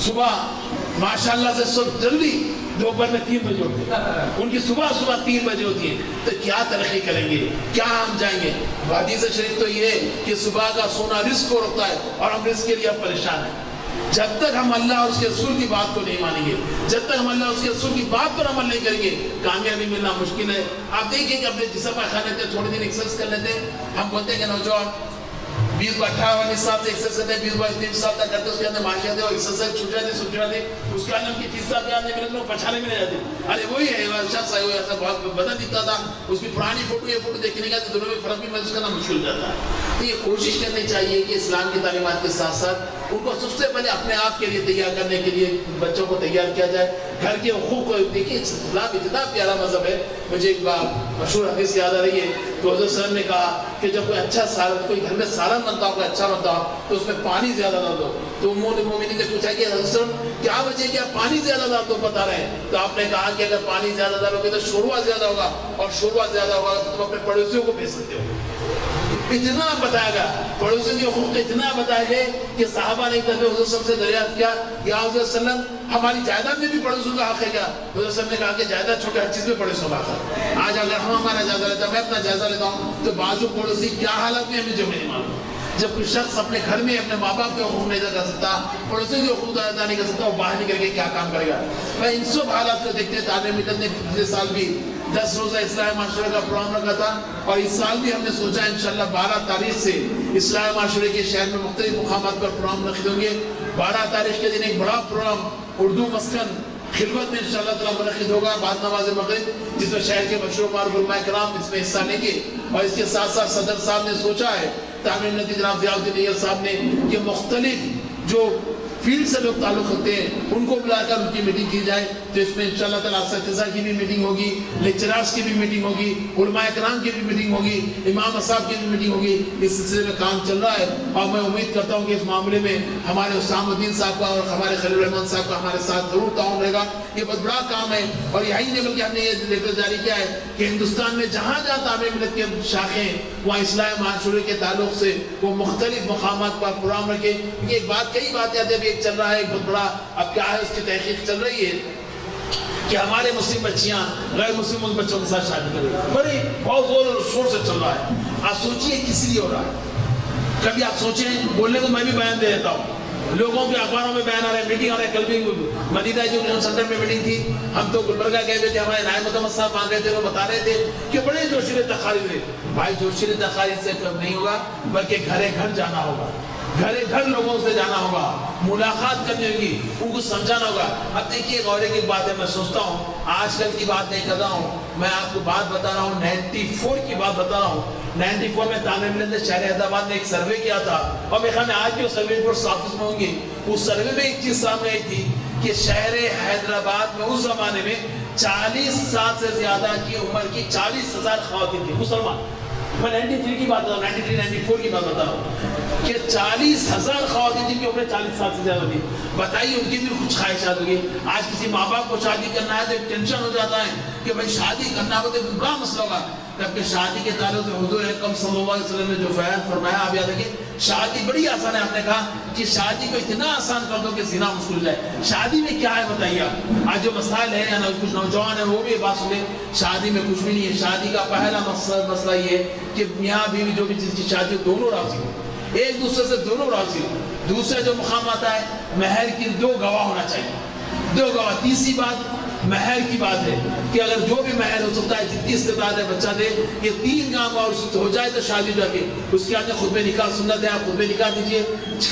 सुबह माशाल्लाह से सब जल्दी दोपहर में 3 बजे होती है, उनकी सुबह 3 बजे होती है। तो क्या तरक्की करेंगे, क्या हम जाएंगे? हदीस शरीफ तो ये कि सुबह का सोना रिस्क को रोकता है और हम रिस्क के लिए परेशान हैं। जब तक हम अल्लाह और उसके रसूल की बात को नहीं मानेंगे, जब तक हम अल्लाह और उसके रसूल की बात पर अमल नहीं करेंगे, कामयाबी मिलना मुश्किल है। आप देखिए कि अपने जिसम पर खा लेते, थोड़े दिन एक्सरसाइज कर लेते हैं। हम बोलते हैं कि नौजवान 20 बार 18 साल से एक्सरसाइज करते हैं, 20 बार 30 साल तक करते, उसके अंदर मार्शल और एक्सरसाइज छूट जाते उसका आलम की 30 साल के आदमी मिनट में पछाने में नहीं जाते। अरे वही है ऐसा बहुत बदल दिखता था, उसकी पुरानी फोटो ये फोटो देखने का दोनों में फर्क भी महसूस करना मुश्किल हो जाता है। तो ये कोशिश करनी चाहिए कि इस्लाम की तालीमात के साथ साथ उनको सबसे पहले अपने आप के लिए तैयार करने के लिए बच्चों को तैयार किया जाए, घर के हकूक़ को। देखिए इस्लाम इतना प्यारा मजहब है, मुझे एक बार मशहूर हदीस याद आ रही है कि हज़रत सल्लल्लाहु अलैहि वसल्लम ने कहा कि जब कोई अच्छा सालन, कोई घर में सालन बनता हो, कोई अच्छा बनता हो तो उसमें पानी ज़्यादा डाल दो। तो मोमिनी ने पूछा कि हज़रत सल्लम क्या वजह क्या पानी ज़्यादा डाल दो बता रहे हैं? तो आपने कहा कि अगर पानी ज़्यादा डालोगे तो शोरबा ज़्यादा होगा, और शोरबा ज़्यादा होगा तो तुम अपने पड़ोसियों को भेज सकते हो। इतना बताया गया, पड़ोसियों के हुकूक़ इतना बताया गया कि साहबा ने एक दफ़े हज़रत सल्लल्लाहु अलैहि वसल्लम से दरियाफ्त किया या हज़रत सल्लल्लाहु अलैहि वसल्लम हमारी जायदाद में भी पड़ोसियों का हक़ है क्या? हज़रत सल्लल्लाहु अलैहि वसल्लम ने कहा कि जायदाद छोटे हर चीज़ में पड़ोसियों का हक़ है। आज अगर हम हमारा जायजा लेता, मैं अपना जायजा लेता हूँ तो बाजू पड़ोसी क्या हालत में हमें जो नहीं मालूम। जब कोई शख्स अपने घर में अपने माँ बाप के हकूक़ नहीं अदा कर सकता, पड़ोसियों के हकूक़ अदा नहीं कर सकता, वो बाहर निकल के क्या काम करेगा? मैं इन सब हालात को देखते हुए तालिब इल्म ने पिछले साल भी 10 रोज़ा इस्लामी माशरे का प्रोग्राम रखा था, और इस साल भी हमने सोचा इंशाल्लाह 12 तारीख से इस्लामी माशरे के शहर में मुख्तलिफ मुकामात पर प्रोग्राम रखे होंगे। 12 तारीख के दिन एक बड़ा प्रोग्राम उर्दू मस्कन खिलवत में इंशाल्लाह तआला मुनक़िद होगा बाद नमाज़ मग़रिब, जिसमें शहर के मशहूर उलमाए किराम इसमें हिस्सा लेंगे। और इसके साथ साथ सदर साहब ने सोचा है, तामीम नदी जनाब ज़ियाउद्दीन अय्यर साहब ने, कि मुख्तलिफ जो फील्ड से लोग ताल्लुक़ रखते हैं उनको बुलाकर उनकी मीटिंग की जाए। तो इसमें इंशाल्लाह तआला असातिज़ा की भी मीटिंग होगी, लेक्चरार्स की भी मीटिंग होगी, उलमाए किराम की भी मीटिंग होगी, इमाम साहब की भी मीटिंग होगी। इस सिलसिले में काम चल रहा है और मैं उम्मीद करता हूँ कि इस मामले में हमारे उसामुद्दीन साहब का और हमारे खलील रहमान साहब का हमारे साथ ज़रूर ताउन रहेगा। ये बहुत बड़ा काम है, और यही नहीं बल्कि हमने ये लेटर जारी किया है कि हिंदुस्तान में जहाँ जहाँ तामीम मिलत के शाखें हैं वहाँ इस्लामी माशरे के ताल्लुक़ से वो मुख्तलिफ मकामात पर प्रोग्राम रखें। ये कई बातें आती है, एक चल रहा है एक बहुत बड़ा, अब क्या है उसकी तहकीक चल रही है कि हमारे मुस्लिम बच्चियाँ गैर मुस्लिम बच्चों के साथ शादी करें। बड़े बहुत जोर और शोर से चल रहा है। आप सोचिए किस लिए हो रहा है? कभी आप सोचें, बोलने को मैं भी बयान दे देता हूँ, लोगों के अखबारों में बयान आ रहा है, मीटिंग आ रहा है। कल भी मदीना एजुकेशन सेंटर में मीटिंग थी, हम तो गुलबर्गा गए हुए थे, हमारे नायब मुतमद साहब आ गए थे, वो बता रहे थे कि बड़े जोशीले तकारीर है। भाई जोशीले तकारीर से कम नहीं होगा, बल्कि घरे घर जाना होगा, घरे घर लोगों से जाना होगा, मुलाकात करनी होगी, उनको समझाना होगा। अब देखिए गौर की बात है, मैं सोचता हूँ आजकल की बात नहीं कर रहा हूँ, मैं आपको बात बता रहा हूँ 94 की बात बता रहा हूँ। 94 में तालिब इल्म ने शहर हैदराबाद में एक सर्वे किया था, और मेरे ख्याल में आज भी उस सर्वे रिपोर्ट्स ऑफिस में होंगे। उस सर्वे में एक चीज़ सामने आई थी कि शहर हैदराबाद में उस ज़माने में 40 साल से ज़्यादा की उम्र की 40,000 ख़वातीन थी मुसलमान। मैं 93 की बात बता रहा हूँ, 93-94 की बात बता रहा हूँ कि 40,000 ख़वातीन जिनकी उम्र 40 साल से ज़्यादा थी। बताइए उनकी भी कुछ ख्वाहिशात होगी। आज किसी माँ बाप को शादी करना है तो एक टेंशन हो जाता है कि भाई शादी करना हो तो बड़ा मसला होगा, जबकि शादी के ताल्लुक़ से हुज़ूर अकरम सल्लल्लाहु अलैहि वसल्लम ने जो बयान फरमाया, आप याद रखें शादी बड़ी आसान है। आपने कहा कि शादी को इतना आसान कर दो कि ज़िना मुश्किल हो जाए। शादी में क्या है बताइए आप? आज जो मसाइल है, या कुछ नौजवान है वो भी बात सुने, शादी में कुछ भी नहीं है। शादी का पहला मसला ये है कि मियाँ बीवी जो भी जिसकी शादी हो दोनों राज़ी हो, एक दूसरे से दोनों राज़ी हो। दूसरा जो मुकाम आता है, महर की 2 गवाह होना चाहिए, 2 गवाह। तीसरी बात महर की बात है कि अगर जो भी महर हो सकता है, जितनी इस्तेदाद है बच्चा दे, ये 3 काम और हो जाए तो शादी हो जाके उसके आगे खुद में निकाह सुन्नत है, आप खुद में निकाह दीजिए,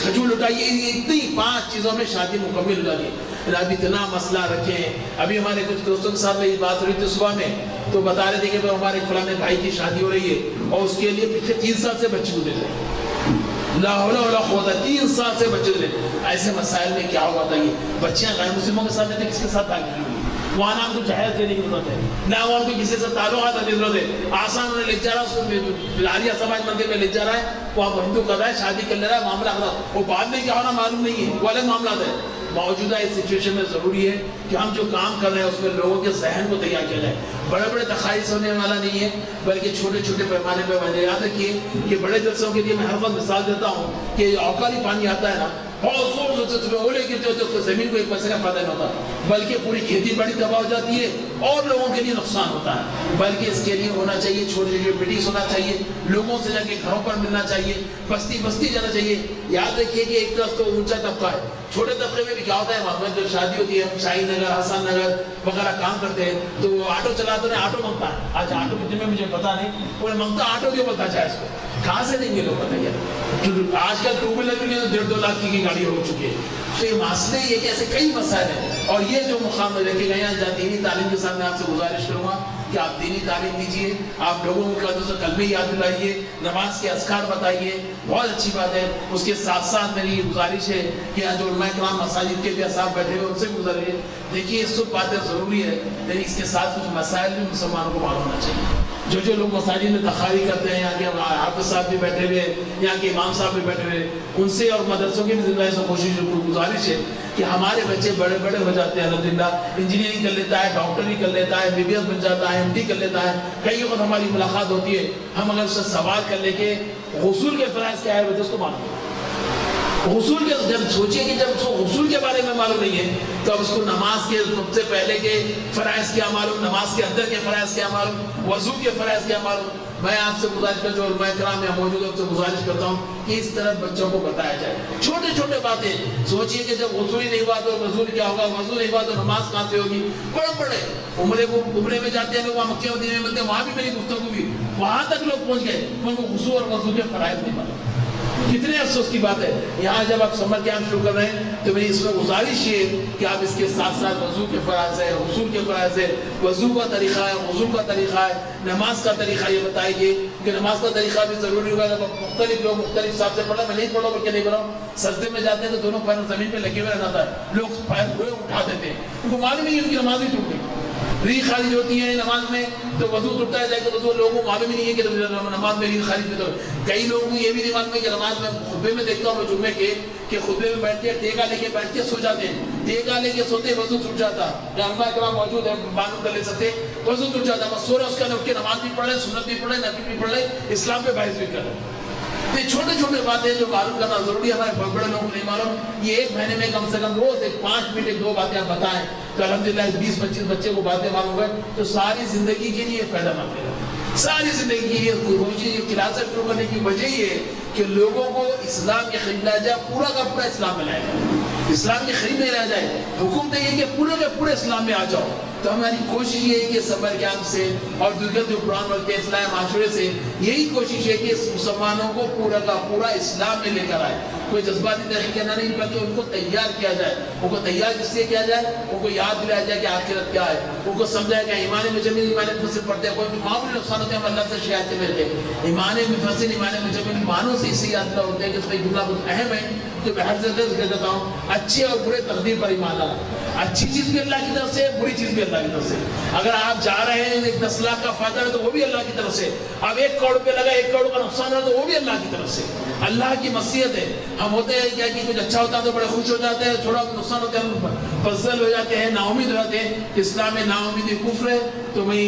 खजूर लुटाइए, इतनी 5 चीज़ों में शादी मुकम्मल हो जाती है। अब इतना मसला रखें। अभी हमारे कुछ दोस्तों के साथ मेरी बात हुई थी सुबह में तो बता रहे थे कि हमारे फलाने भाई की शादी हो रही है और उसके लिए पिछले 3 साल से बच्चे ले रहे, ला हौला वला क़ुव्वता, 3 साल से बच्चे ले। ऐसे मसाइल में क्या हुआ था, ये बच्चियाँ गैर मुस्लिमों के साथ रहते, किसके साथ आगे वहाँ नाम को जहाज देने की जरूरत है ना, वहाँ को किसी से ताल्लुक़ात की जरूरत है। आसान उन्हें ले जा रहा है, उसको आलिया समाज मंदिर में ले जा रहा है, वहाँ हिंदू कर रहा है, शादी कर ले रहा है, मामला खड़ा। वो बाद में क्या होना मालूम नहीं है, वो अलग मामला है। मौजूदा इस सिचुएशन में ज़रूरी है कि हम जो काम कर रहे हैं उसमें लोगों के जहन को तैयार किया जाए। बड़े बड़े तखाइस होने वाला नहीं है, बल्कि छोटे छोटे पैमाने पर। मैंने याद रखिए कि बड़े जलसों के लिए मैं हर वक्त मिसाल देता हूँ कि अवकाली पानी आता है ना, बहुत जोर जोर से तुम्हें ओले गिरते होते, उसको ज़मीन को 1 पैसे का फायदा नहीं होता, बल्कि पूरी खेती बड़ी तबाह हो जाती है और लोगों के लिए नुकसान होता है। बल्कि इसके लिए होना चाहिए छोटे छोटे मीटिंग्स होना चाहिए, लोगों से जाके घरों पर मिलना चाहिए, बस्ती बस्ती जाना चाहिए। याद रखिए कि एक तरफ तो ऊंचा तबका है, छोटे तबके में भी क्या होता है, वहाँ पर जो शादी होती है, शाही नगर, हसन नगर वगैरह काम करते हैं, तो ऑटो चलाते हैं, ऑटो मांगता है। आज ऑटो कितने में मुझे पता नहीं, और मांगता ऑटो क्यों बोलता है, इसको कहाँ से देंगे लोग बताइए। आजकल 2 व्हीलर भी 1.5-2 लाख की गाड़ी हो चुकी है। तो ये मसले, ये कैसे कई मसाइल हैं, और ये जो मुकाम में लेके गए हैं, दीनी तालीम के साथ मैं आपसे गुजारिश करूँगा कि आप दीनी तालीम दीजिए, आप लोगों को कलमे याद दिलाइए, नमाज के अस्कार बताइए, बहुत अच्छी बात है। उसके साथ साथ मेरी ये गुजारिश है कि आज उलमा-ए-किराम मसाजिद के लिए साथ बैठे हुए उनसे गुजारिए, देखिए सब बातें ज़रूरी है, लेकिन इसके साथ कुछ मसाइल भी मुसलमानों को मालूम होना चाहिए। जो जो लोग मसाजिद में तखारी करते हैं, यहाँ के हाफिज़ साहब भी बैठे हुए, यहाँ के इमाम साहब भी बैठे हुए, उनसे और मदरसों की भी जिम्मेदारी से कोशिश गुजारिश है कि हमारे बच्चे बड़े बड़े हो जाते हैं, अलहमदिल्लाह इंजीनियरिंग कर लेता है, डॉक्टरी कर लेता है, MBBS बन जाता है, MD कर लेता है। कई वक्त हमारी मुलाकात होती है, हम अगर उससे सवाल कर लेके हुसूल के फ़राइज़ क्या है बच्चे उसको मालूम है, हुसूल के जब सोचिए कि जब उसको हुसूल के बारे में मालूम नहीं है तो अब उसको नमाज के सबसे पहले के फ़राइज़ क्या मालूम, नमाज के अंदर के फ़राइज़ क्या मालूम, वज़ू के फ़राइज़ क्या मालूम। मैं आपसे गुजारिश करता हूँ, उलमाए किराम या मौजूद आपसे गुजारिश करता हूँ कि इस तरह बच्चों को बताया जाए, छोटे छोटे बातें। सोचिए कि जब वज़ू नहीं हुआ तो वज़ू क्या होगा, वज़ू नहीं हुआ तो नमाज कहाँ से होगी। बड़े बड़े उम्र में जाते हैं लोग, वहाँ मक्के मदीने में मिलते हैं, वहाँ भी मेरी गुफ्तगू हुई, वहाँ तक लोग पहुँच गए, उनको वज़ू और वज़ू के फ़राइज़ नहीं मालूम। कितने अफसोस की बात है। यहाँ जब आप समर कैंप शुरू कर रहे हैं तो मेरी इसमें गुजारिश ये कि आप इसके साथ साथ वज़ू के फ़राइज़ है, हुसूल के फ़राइज़ है, वज़ू का तरीक़ा है, वज़ू का तरीक़ा है, नमाज का तरीक़ा ये बताइए कि नमाज का तरीक़ा भी ज़रूरी होगा। जब आप मुख्तलिफ लोग मुख्तलिफ हिसाब से पढ़ा, मैं नहीं पढ़ो बल्कि नहीं पढ़ाऊँ, सजदे में जाते हैं तो दोनों पैर ज़मीन पर लगे हुए रहता है, लोग पैर हुए उठा देते हैं, उनको मालूम नहीं उनकी नमाज ही टूट गई, रीत खारिज होती है नमाज में तो वज़ू टूटता है जाके वज़ू। लोगों को मालूम ही नहीं है कि नमाज में रीत खारिज होता है। कई लोगों को ये भी नहीं मालूम है कि नमाज में खुतबे में देखता हूँ जुम्मे के कि खुतबे में बैठते हैं, टेका लेके बैठ के सो जाते हैं, टेका लेके सोते वज़ू टूट जाता है, उलमा-ए-किराम मौजूद है मालूम कर ले सकते, वज़ू टूट जाता है, बस सो रहे, उसके बाद उठ के नमाज भी पढ़ रहे, सुन्नत भी पढ़ रहे, नफिल भी पढ़ रहे, इस्लाम पे बहस भी कर रहे। ये छोटे छोटे बातें जो मालूम करना जरूरी है, हमारे बड़े लोग नहीं मालूम। ये 1 महीने में कम से कम रोज 5 मिनट 2 बातें आप बताएं तो अल्हम्दुलिल्लाह 20-25 बच्चे को बातें मालूम है, तो सारी जिंदगी के लिए फायदा मंद है, सारी जिंदगी के लिए। मुझे ये क्लासेस शुरू करने की वजह ये कि लोगों को इस्लाम के खिलाफ जाए, पूरा का पूरा इस्लाम में लाया जाए, इस्लाम के खरीद में लाया जाए। हुक्म तो ये कि पूरे के पूरे इस्लाम में आ जाओ। तो हमारी कोशिश ये है कि समर कैंप से और दूसरे जो प्रोग्राम रखते हैं इस्लाम माशरे से, यही कोशिश है कि मुसलमानों को पूरा का पूरा इस्लाम में लेकर आए। कोई जज्बाती तरीके ना नहीं, बल्कि उनको तैयार किया जाए। उनको तैयार किससे किया जाए, उनको याद दिलाया जाए कि आखिरत क्या है, उनको समझाया जाए ईमान मुजमिल ईमान मुफस्सिल पढ़ते हैं, कोई मामूली नुकसान होते हैं, हम अल्लाह से शिकायतें करते हैं। ईमान मुफस्सिल ईमान मुजमिल मानों से इससे याद होते हैं कि उसमें जुमला बहुत अहम है, तो मैं हर जगह कह देता हूँ, अच्छे और बुरे तकदीर पर ईमान लाना। अच्छी चीज़ भी अल्लाह की तरफ से, बुरी चीज़ भी अल्लाह की तरफ से। अगर आप जा रहे हैं 10 लाख का फायदा है तो वो भी अल्लाह की तरफ से, अब 1 करोड़ रुपये लगा 1 करोड़ का नुकसान है तो वो भी अल्लाह की तरफ से। अल्लाह की मसीहत है। हम होते हैं क्या कि कुछ अच्छा होता है तो बड़े खुश हो जाते हैं, थोड़ा नुकसान होता है हम फजल हो जाते हैं, नाउमीद हो जाते हैं। इस्लाम में नाउमीदी कुफ्र है। तो मैं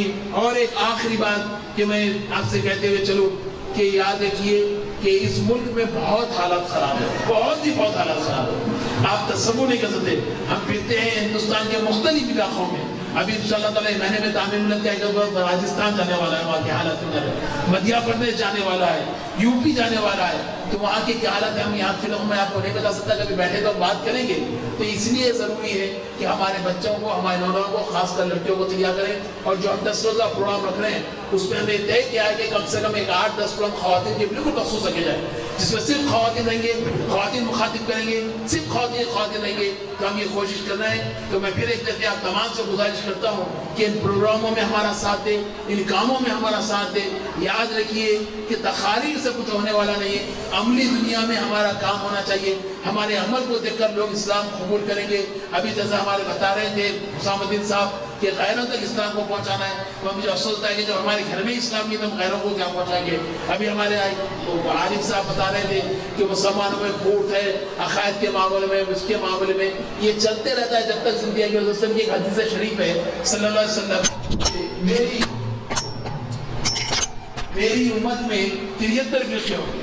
और एक आखिरी बात कि मैं आपसे कहते हुए चलूँ कि याद रखिए कि इस मुल्क में बहुत हालत ख़राब है, बहुत ही बहुत हालत ख़राब है, आप तस्वुर नहीं कर सकते। हम फिरते हैं हिंदुस्तान के मुख्तलिफ इलाकों में। अभी इंशाअल्लाह ताला महीने में तामिल मिलत का राजस्थान जाने वाला है, वहाँ की हालत है, मध्य प्रदेश जाने वाला है, UP जाने वाला है, तो वहाँ की क्या हालत है हम यहाँ फिल्मों में आपको नहीं बता सकता। कभी बैठे तो बात करेंगे। तो इसलिए ज़रूरी है कि हमारे बच्चों को, हमारे नौजवानों को, खासकर लड़कियों को तैयार करें। और जो हम 10 रोज़ा प्रोग्राम रख रहे हैं उसमें हमने तय किया है कि कम से कम 8-10 प्रोग्राम ख्वातीन के बिल्कुल मखसूस रखे जाए। जिसमें सिर्फ ख्वातीन रहेंगे, ख्वातीन मुखातिब करेंगे, सिर्फ ख्वातीन रहेंगे। तो हम ये कोशिश कर रहे हैं। तो मैं फिर एक दफ़े आप तमाम से गुजारिश करता हूँ कि इन प्रोग्रामों में हमारा साथ दे, इन कामों में हमारा साथ दे। याद रखिए कि तकारीर से कुछ होने वाला नहीं है, अमली दुनिया में हमारा काम होना चाहिए। हमारे अमल को देख कर लोग इस्लाम कबूल करेंगे। अभी जैसा हमारे बता रहे थे हुसामुद्दीन साहब कि गैरों तक इस्लाम को पहुंचाना है, तो मुझे अफसोस होता है कि जब हमारे घर में इस्लाम नहीं तो हम गैरों को क्या पहुंचाएंगे। अभी हमारे आरिफ साहब बता रहे थे कि मुसलमानों में फूट है अकायद के मामले में, उसके मामले में ये चलते रहता है जब तक जिंदगी के दोस्तों की हदीस शरीफ है सल्लल्लाहु अलैहि वसल्लम मेरी उम्मत में 73 फ़िरक़े होंगे।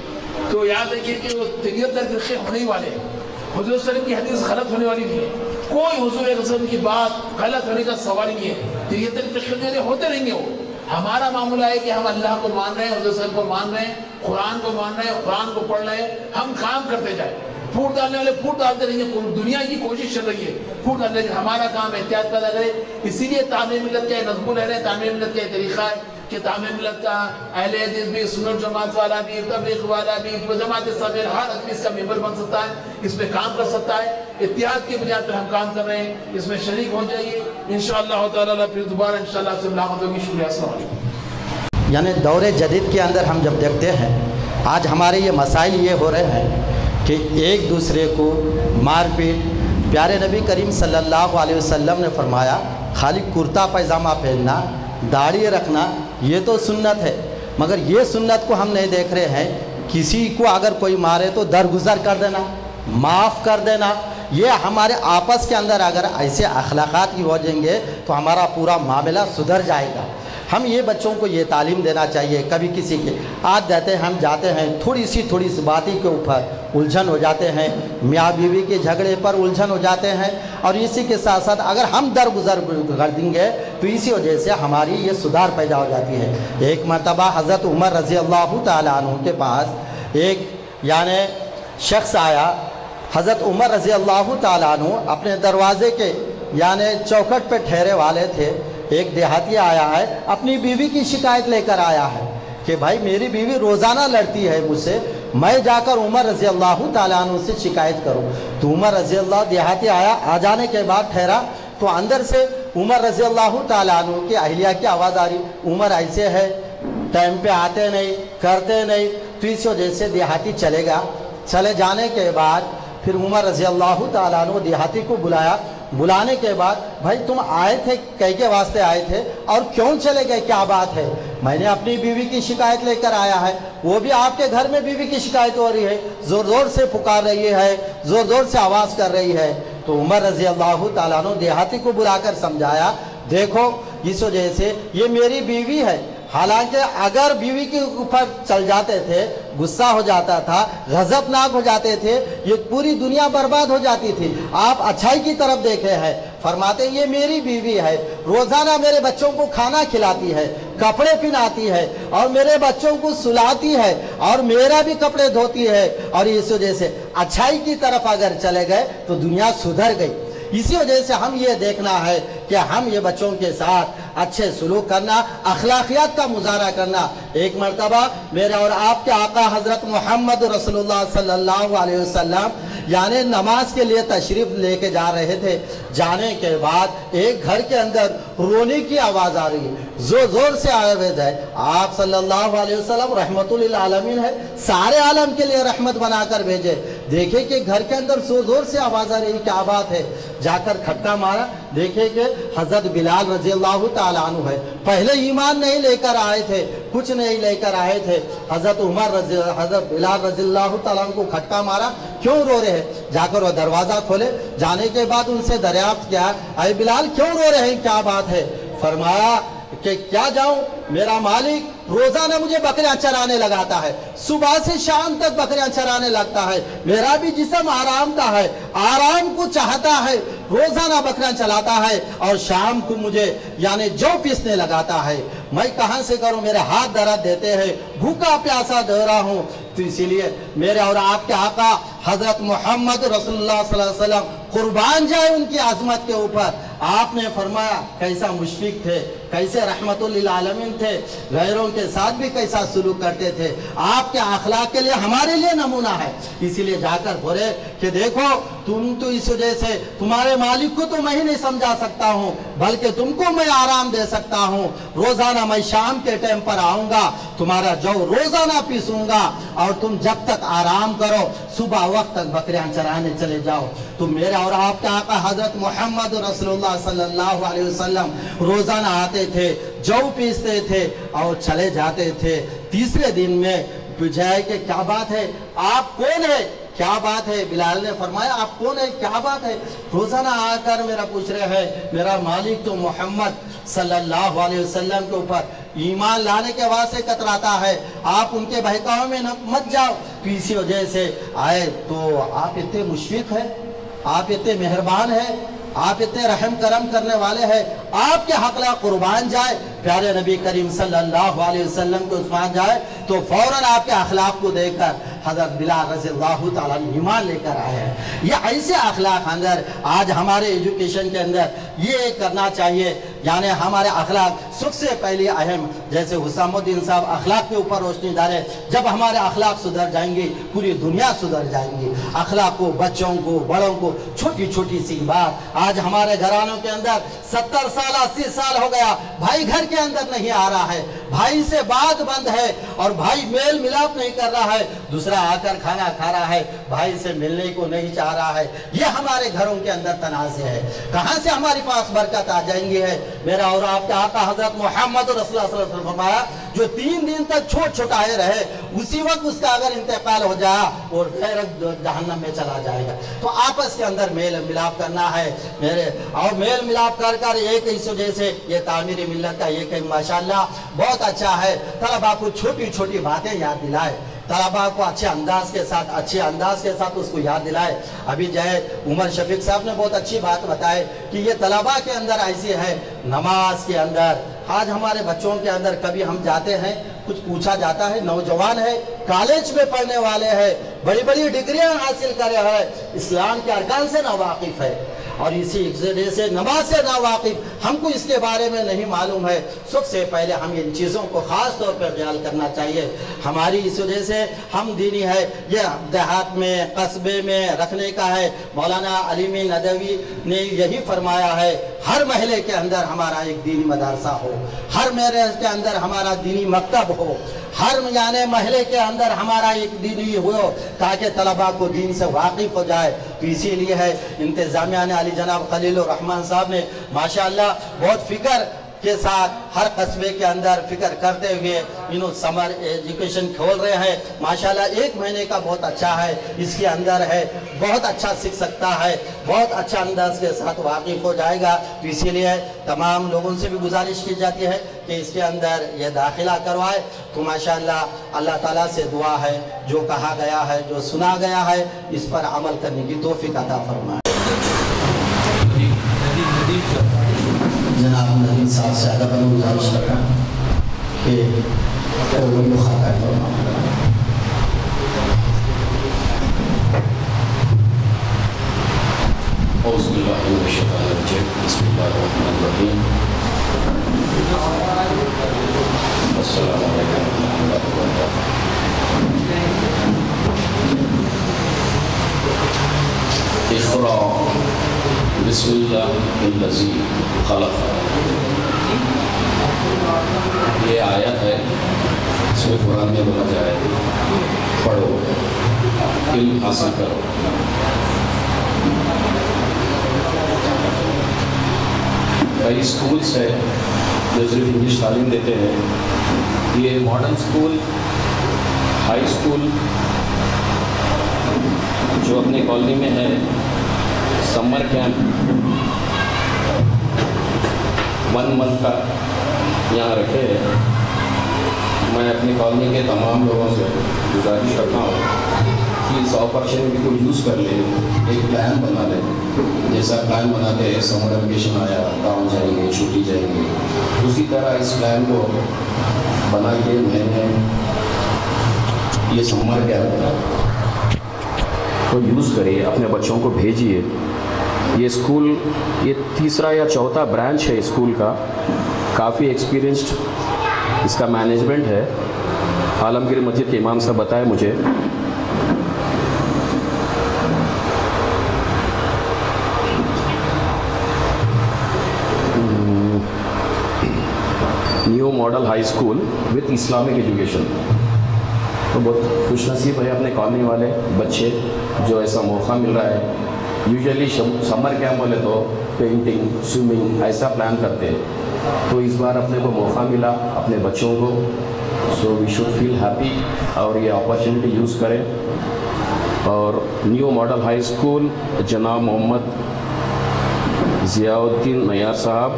तो याद रखिए कि वो 73 फ़िरक़े होने ही वाले हैं। हुज़ूर सल्लल्लाहु अलैहि वसल्लम की हदीस गलत होने वाली नहीं है, कोई हुज़ूर सल्लल्लाहु अलैहि वसल्लम की बात गलत होने का सवाल नहीं है। तो ये तरीके होते रहेंगे। वो हमारा मामला है कि हम अल्लाह को मान रहे हैं, हुज़ूर सल्लल्लाहु अलैहि वसल्लम को मान रहे हैं, कुरान को मान रहे हैं, कुरान को पढ़ रहे हैं, हम काम करते जाए। फूट डालने वाले फूट डालते रहेंगे, दुनिया की कोशिश चल रही है फूट डालने की। हमारा काम एहतियात पैदा करे। इसीलिए तालीम मिलत का नज़मुल है, तालीम मिलत का तरीक़ा है कि तालीम मिलत का अहले हदीस भी, सुन्नत जमात वाला भी, तबलीग वाला भी, जमात इस्लामी हर आदमी इसका मेंबर बन सकता है, इसमें काम कर सकता है। एहतियात की बुनियाद पर हम काम कर रहे हैं, इसमें शरीक हो जाइए इंशाअल्लाह ताला। फिर दोबारा इंशाअल्लाह से मुलाकात होगी। शुक्रिया, अस्सलाम वालेकुम। यानी दौरे जदीद के अंदर हम जब देखते हैं आज हमारे ये मसाइल ये हो रहे हैं कि एक दूसरे को मारपीट। प्यारे नबी करीम सल्लल्लाहु अलैहि वसल्लम ने फरमाया खाली कुर्ता पैजामा पहनना, दाढ़ी रखना ये तो सुन्नत है, मगर ये सुन्नत को हम नहीं देख रहे हैं। किसी को अगर कोई मारे तो दरगुजर कर देना, माफ़ कर देना, ये हमारे आपस के अंदर अगर ऐसे अखलाक़ात ही हो जाएंगे तो हमारा पूरा मामला सुधर जाएगा। हम ये बच्चों को ये तालीम देना चाहिए। कभी किसी के आज जाते हैं, हम जाते हैं थोड़ी सी बातें के ऊपर उलझन हो जाते हैं, मियाँ बीवी के झगड़े पर उलझन हो जाते हैं, और इसी के साथ साथ अगर हम दरगुजर कर देंगे तो इसी वजह से हमारी ये सुधार पैदा हो जाती है। एक मरतबा हज़रत उमर रज़ी अल्लाह तआला अन्हु के पास एक यानि शख्स आया। हज़रत उमर रज़ी अल्लाह तआला अन्हु अपने दरवाज़े के यानि चौखट पर ठहरे वाले थे। एक देहाती आया है, अपनी बीवी की शिकायत लेकर आया है कि भाई मेरी बीवी रोज़ाना लड़ती है मुझसे, मैं जाकर उमर रज़ी अल्लाह तआला अन्हु से शिकायत करूं। तो उमर रज़ी अल्लाह देहाती आया, आ जाने के बाद ठहरा तो अंदर से उमर रज़ी अल्लाह तआला अन्हु की अहलिया की आवाज़ आ रही, उमर ऐसे है, टाइम पे आते नहीं, करते नहीं। तो इस वजह से देहाती चले गया। चले जाने के बाद फिर उमर रज़ी अल्लाह तआला अन्हु देहाती को बुलाया। बुलाने के बाद भाई तुम आए थे कह के वास्ते आए थे और क्यों चले गए, क्या बात है? मैंने अपनी बीवी की शिकायत लेकर आया है, वो भी आपके घर में बीवी की शिकायत हो रही है, ज़ोर ज़ोर से पुकार रही है, ज़ोर ज़ोर से आवाज़ कर रही है। तो उमर रज़ी अल्लाह तआला अन्हु देहाती को बुलाकर समझाया, देखो इस वजह से ये मेरी बीवी है। हालांकि अगर बीवी के ऊपर चल जाते थे, गुस्सा हो जाता था, गज़बनाक हो जाते थे, ये पूरी दुनिया बर्बाद हो जाती थी। आप अच्छाई की तरफ देखे हैं। फरमाते ये मेरी बीवी है, रोज़ाना मेरे बच्चों को खाना खिलाती है, कपड़े पहनाती है, और मेरे बच्चों को सुलाती है, और मेरा भी कपड़े धोती है। और इस वजह से अच्छाई की तरफ अगर चले गए तो दुनिया सुधर गई। इसी वजह से हम ये देखना है कि हम ये बच्चों के साथ अच्छे सलूक करना, अखलाकियात का मुजाहरा करना। एक मरतबा मेरे और आपके आका हज़रत मोहम्मद रसूलुल्लाह सल्लल्लाहु अलैहि वसल्लम यानी नमाज के लिए तशरीफ़ लेके जा रहे थे। जाने के बाद एक घर के अंदर रोने की आवाज़ आ रही है, ज़ोर ज़ोर से आवाज़ है। आप सल्लल्लाहु अलैहि वसल्लम रहमतुल लिल आलमीन है, सारे आलम के लिए रहमत बनाकर भेजे। देखे कि घर के अंदर ज़ोर ज़ोर से आवाज़ आ रही, क्या बात है? जाकर खटका मारा, देखे कि हज़रत बिलाल रज़ी अल्लाह तआला अन्हु है। पहले ईमान नहीं लेकर आए थे, कुछ नहीं लेकर आए थे। हज़रत बिलाल रज़ी अल्लाह तआला अन्हु को खटका मारा, क्यों रो रहे हैं? जाकर वह दरवाज़ा खोले। जाने के बाद उनसे दरियाफ्त किया, अरे बिलाल क्यों रो रहे हैं, क्या बात है? फरमाया कि क्या जाऊं, मेरा मालिक रोज़ाना मुझे बकरियां चराने लगाता है, सुबह से शाम तक बकरियां चराने लगता है, मेरा भी जिस्म आराम का है, आराम को चाहता है, रोज़ाना बकरियां चलाता है, और शाम को मुझे यानी जौ पीसने लगाता है। मैं कहाँ से करूँ, मेरे हाथ दर्द देते हैं, भूखा प्यासा दे रहा हूँ। तो इसीलिए मेरे और आपके आका हजरत मोहम्मद रसूलुल्लाह सल्लल्लाहु अलैहि वसल्लम कुर्बान जाए उनकी आजमत के ऊपर। आपने फरमाया कैसा मुशफिक थे, कैसे रहमतुल लिल आलमीन थे, गैरों के साथ भी कैसा सुलूक करते थे। आपके अखलाक के लिए हमारे लिए नमूना है। इसीलिए जाकर बोले कि देखो तुम तो इस वजह से तुम्हारे मालिक को तो मैं ही नहीं समझा सकता हूँ, बल्कि तुमको मैं आराम दे सकता हूँ। रोज़ाना मैं शाम के टाइम पर आऊँगा, तुम्हारा जौ रोज़ाना पीसूँगा और तुम जब तक आराम करो सुबह वक्त तक बकरियाँ चराने चले जाओ। तो मेरा और आपके आका हजरत मोहम्मद रसूलुल्लाह सल्लल्लाहु अलैहि वसल्लम रोज़ाना आते थे, जौ पीसते थे और चले जाते थे। तीसरे दिन में बुझाए कि क्या बात है, आप कौन है, क्या बात है। बिलाल ने फरमाया आप कौन है, क्या बात है, रोज़ाना आकर मेरा पूछ रहे हैं। मेरा मालिक तो मोहम्मद सल्लल्लाहु अलैहि वसल्लम के ऊपर ईमान लाने के वास्ते कतराता है, आप उनके बहकाव में मत जाओ। तो इसी वजह से आए तो आप इतने मुशफिक हैं, आप इतने मेहरबान हैं, आप इतने रहम करम करने वाले हैं, आपके हकला कुर्बान जाए। प्यारे नबी करीम सल्लल्लाहु अलैहि वसल्लम को उस्मान जाए तो फौरन आपके अखलाक को देखकर हजरत बिलाल रज़ियल्लाहु ताला अन्हु ईमान लेकर आए हैं। ये ऐसे अखलाक अंदर आज हमारे एजुकेशन के अंदर ये करना चाहिए, यानी हमारे अखलाक सबसे पहले अहम। जैसे हुसामुद्दीन साहब अखलाक के ऊपर रोशनी डाले, जब हमारे अखलाक सुधर जाएंगे पूरी दुनिया सुधर जाएंगी। अखलाक को बच्चों को बड़ों को छोटी छोटी सी बात आज हमारे घरानों के अंदर 70 साल 80 साल हो गया, भाई घर के अंदर नहीं आ रहा है, भाई से बात बंद है और भाई मेल मिलाप नहीं कर रहा है, दूसरा आकर खाना खा रहा है, भाई से मिलने को नहीं चाह रहा है। ये हमारे घरों के अंदर तनाज़े है, कहाँ से हमारे पास बरकत आ जाएंगी है। मेरा और आपका आका हजरत मोहम्मद रसूलुल्लाह सल्लल्लाहु अलैहि वसल्लम फरमाया जो 3 दिन तक छोट छोटाए रहे उसी वक्त उसका अगर इंतकाल हो जाए और फिर जहन्नम में चला जाएगा। तो आपस के अंदर मेल मिलाप करना है मेरे, और मेल मिलाप कर कर एक इस वजह से ये तामीर मिल्लत का एक है माशाल्लाह बहुत अच्छा है। तलबा को छोटी छोटी बातें याद दिलाए, तलबा को अच्छे अंदाज के साथ उसको याद दिलाए। अभी जय उमर शफीक साहब ने बहुत अच्छी बात बताई कि ये तलबा के अंदर ऐसी है नमाज के अंदर। आज हमारे बच्चों के अंदर कभी हम जाते हैं कुछ पूछा जाता है, नौजवान है, कॉलेज में पढ़ने वाले हैं, बड़ी बड़ी डिग्रियां हासिल कर रहे हैं, इस्लाम के अरकान से नावाकिफ है और इसी वजह से नमाज से नावाकिफ, हमको इसके बारे में नहीं मालूम है। सबसे पहले हम इन चीज़ों को ख़ास तौर पर ख्याल करना चाहिए। हमारी इस वजह से हम दीनी है ये देहात में कस्बे में रखने का है। मौलाना अली मियां नदवी ने यही फरमाया है हर महले के अंदर हमारा एक दीनी मदरसा हो, हर महले के अंदर हमारा दीनी मकतब हो, हर यानी महले के अंदर हमारा एक दीनी हो, ताकि तलबा को दीन से वाकिफ़ हो जाए। तो इसीलिए है इंतज़ामिया ने अली जनाब खलीलुर रहमान साहब ने माशाअल्लाह बहुत फ़िक्र के साथ हर कस्बे के अंदर फ़िक्र करते हुए इन समर एजुकेशन खोल रहे हैं माशाल्लाह। 1 महीने का बहुत अच्छा है, इसके अंदर है बहुत अच्छा सीख सकता है, बहुत अच्छा अंदाज के साथ वाकिफ़ हो जाएगा। तो इसीलिए तमाम लोगों से भी गुजारिश की जाती है कि इसके अंदर यह दाखिला करवाए। तो माशाल्लाह अल्लाह ताला से दुआ है जो कहा गया है जो सुना गया है इस पर अमल करने की तौफीक अता फरमाए। जनाब नदीम साहब से आदा बनी गुजारिश करता हूँ कि खाका फरमाए। इक़रा बिस्मिल्लाहिल्लज़ी ख़लक़, ये आयत है, इसमें कुरान में बोला जाए पढ़ो इल्म हासिल करो। कई स्कूल्स हैं जो सिर्फ इंग्लिश तालीम देते हैं, ये मॉडर्न स्कूल हाई स्कूल जो अपने कॉलोनी में है, समर कैंप 1 मंथ का यहाँ रखे हैं। मैं अपनी कॉलोनी के तमाम लोगों से गुजारिश करता हूँ कि इस अपॉर्चुनिटी को यूज़ कर ले, एक प्लान बना ले, जैसा प्लान बनाते हैं समर वेकेशन आया गाँव जाएंगे छुट्टी जाएंगे, उसी तरह इस प्लान को बना के मैंने ये समर कैंप को यूज़ करिए, अपने बच्चों को भेजिए। ये स्कूल ये 3रा या 4था ब्रांच है स्कूल का, काफ़ी एक्सपीरियंस्ड इसका मैनेजमेंट है। आलमगीर मस्जिद के इमाम साहब बताए मुझे। New model high school with Islamic education, तो बहुत खुशनसीब है अपने कॉलोनी वाले बच्चे जो ऐसा मौका मिल रहा है। यूजुअली समर कैंप बोले तो पेंटिंग, स्विमिंग ऐसा प्लान करते हैं, तो इस बार अपने को मौका मिला अपने बच्चों को, so we should feel happy और ये अपॉर्चुनिटी यूज़ करें। और न्यू मॉडल हाई स्कूल जनाब मोहम्मद ज़ियाउद्दीन नयार साहब,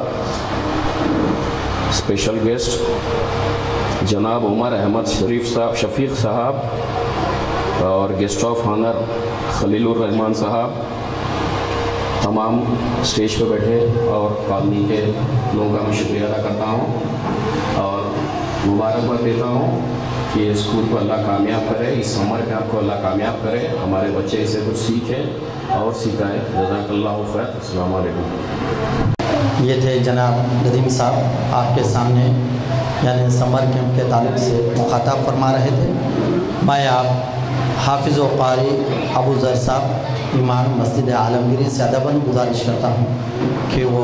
स्पेशल गेस्ट जनाब उमर अहमद शरीफ साहब, शफीक साहब और guest of honour Khalilur Rahman साहब, तमाम स्टेज पर बैठे और कॉलोनी के लोगों का मैं शुक्रिया अदा करता हूँ और मुबारकबाद देता हूँ कि स्कूल को अल्लाह कामयाब करे, इस समर कैंप को अल्लाह कामयाब करे, हमारे बच्चे इसे कुछ सीखें और सिखाएँ। जज़ाकल्लाहु खैर। अस्सलाम वालेकुम। ये थे जनाब नदीम साहब आपके सामने यानी समर कैंप के ताल्लुक़ से मुखातब फरमा रहे थे। मैं आप हाफिज़ व क़ारी अबू ज़र साहब इमाम मस्जिद आलमगीरी से अदबन गुजारिश करता हूँ कि वो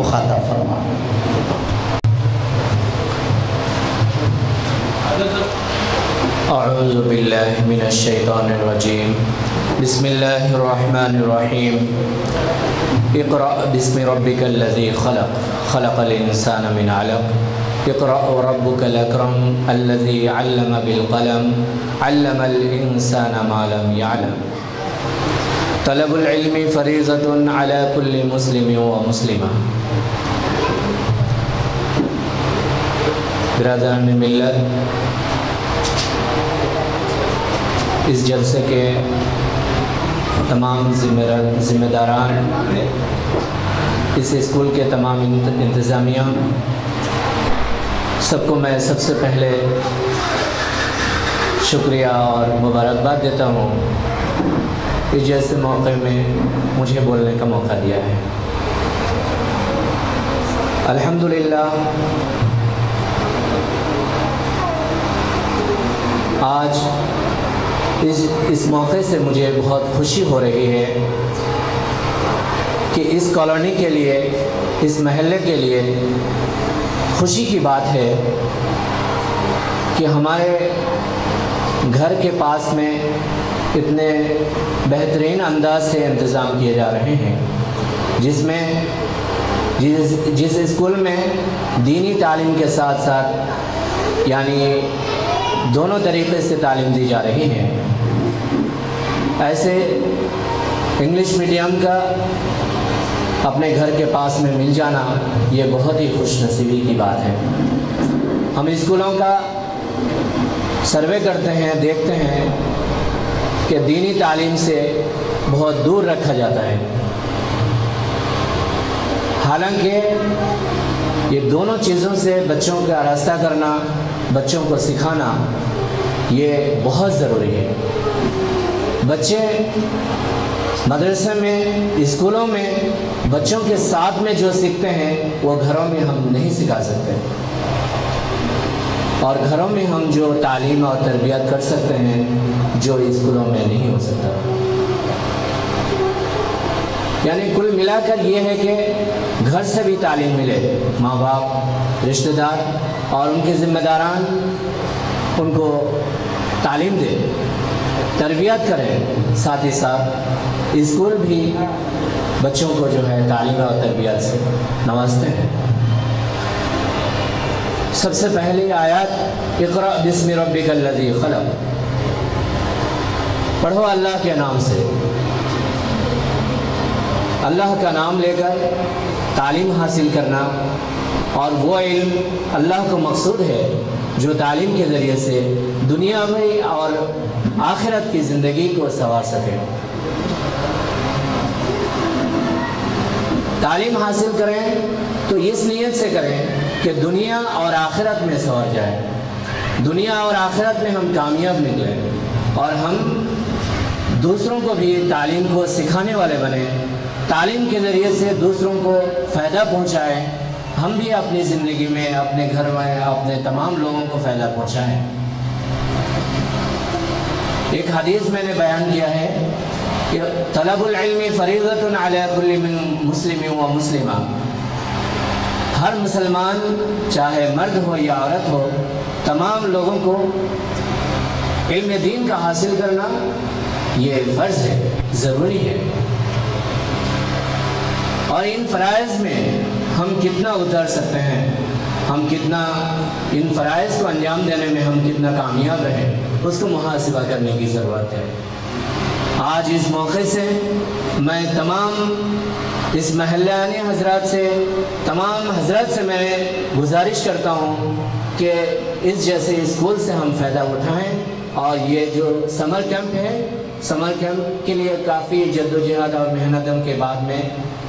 मुखातब फरमा। अऊज़ु बिल्लाहि मिनश शैतानिर रजीम। बिस्मिल्लाहिर रहमानिर रहीम। इक़रा बिस्मि रब्बिकल लज़ी ख़लक़, ख़लक़ल इंसान मिन अलक़। इक़रा रब्बुकल अकरम अल्लज़ी अल्लम बिल क़लम, अल्लमल इंसान मा लम यअलम। तलबुल इल्मी फ़रीज़तुन अला कुल्लि मुस्लिमिन व मुस्लिमा। बिरादरान मिल्लत, इस जलसे के तमाम ज़िम्मेदारान, इस स्कूल के तमाम इंतज़ामिया, सबको मैं सबसे पहले शुक्रिया और मुबारकबाद देता हूँ कि जैसे मौके में मुझे बोलने का मौका दिया है। अल्हम्दुलिल्लाह आज इस मौके से मुझे बहुत खुशी हो रही है कि इस कॉलोनी के लिए, इस महल्ले के लिए खुशी की बात है कि हमारे घर के पास में इतने बेहतरीन अंदाज से इंतज़ाम किए जा रहे हैं, जिसमें जिस स्कूल में दीनी तालीम के साथ साथ यानी दोनों तरीक़े से तालीम दी जा रही है। ऐसे इंग्लिश मीडियम का अपने घर के पास में मिल जाना ये बहुत ही खुशनसीबी की बात है। हम स्कूलों का सर्वे करते हैं, देखते हैं कि दीनी तालीम से बहुत दूर रखा जाता है, हालांकि ये दोनों चीज़ों से बच्चों का रास्ता करना, बच्चों को सिखाना ये बहुत ज़रूरी है। बच्चे मदरसे में, स्कूलों में बच्चों के साथ में जो सीखते हैं वो घरों में हम नहीं सिखा सकते, और घरों में हम जो तालीम और तरबियत कर सकते हैं जो स्कूलों में नहीं हो सकता। यानी कुल मिलाकर ये है कि घर से भी तालीम मिले, माँ बाप, रिश्तेदार और उनके ज़िम्मेदारान उनको तालीम दे, तरबियत करें, साथ ही साथ स्कूल भी बच्चों को जो है तालीम और तरबियत से नवाजते हैं। सबसे पहली आयत इक़रा बिस्मि रब्बिकल लज़ी ख़लक़, पढ़ो अल्लाह के नाम से। अल्लाह का नाम लेकर तालीम हासिल करना और वो इल्म अल्लाह को मकसूद है जो तालीम के ज़रिए से दुनिया में और आखिरत की ज़िंदगी को संवार सके। तालीम हासिल करें तो इस नीयत से करें कि दुनिया और आखिरत में संवर जाए, दुनिया और आखिरत में हम कामयाब निकले और हम दूसरों को भी तालीम को सिखाने वाले बने, तालीम के ज़रिए से दूसरों को फ़ायदा पहुँचाएँ, हम भी अपनी ज़िंदगी में, अपने घर में, अपने तमाम लोगों को फ़ायदा पहुँचाएँ। एक हदीस मैंने बयान किया है कि तलबुल इल्मी फरीज़तुन अला कुल्लि मुस्लिम व मुस्लिमा, हर मुसलमान चाहे मर्द हो या औरत हो, तमाम लोगों को इल्म दीन का हासिल करना ये फ़र्ज़ है, ज़रूरी है। और इन फ़राइज़ में हम कितना उतर सकते हैं, हम कितना इन फ़राइज़ को अंजाम देने में हम कितना कामयाब रहें, उसको मुहासिबा करने की ज़रूरत है। आज इस मौके से मैं तमाम इस महल्लानी हजरात से, तमाम हजरात से मैं गुजारिश करता हूँ कि इस जैसे स्कूल से हम फ़ायदा उठाएं और ये जो समर कैंप है, समर कैंप के लिए काफ़ी जद्दोजहद और मेहनतों के बाद में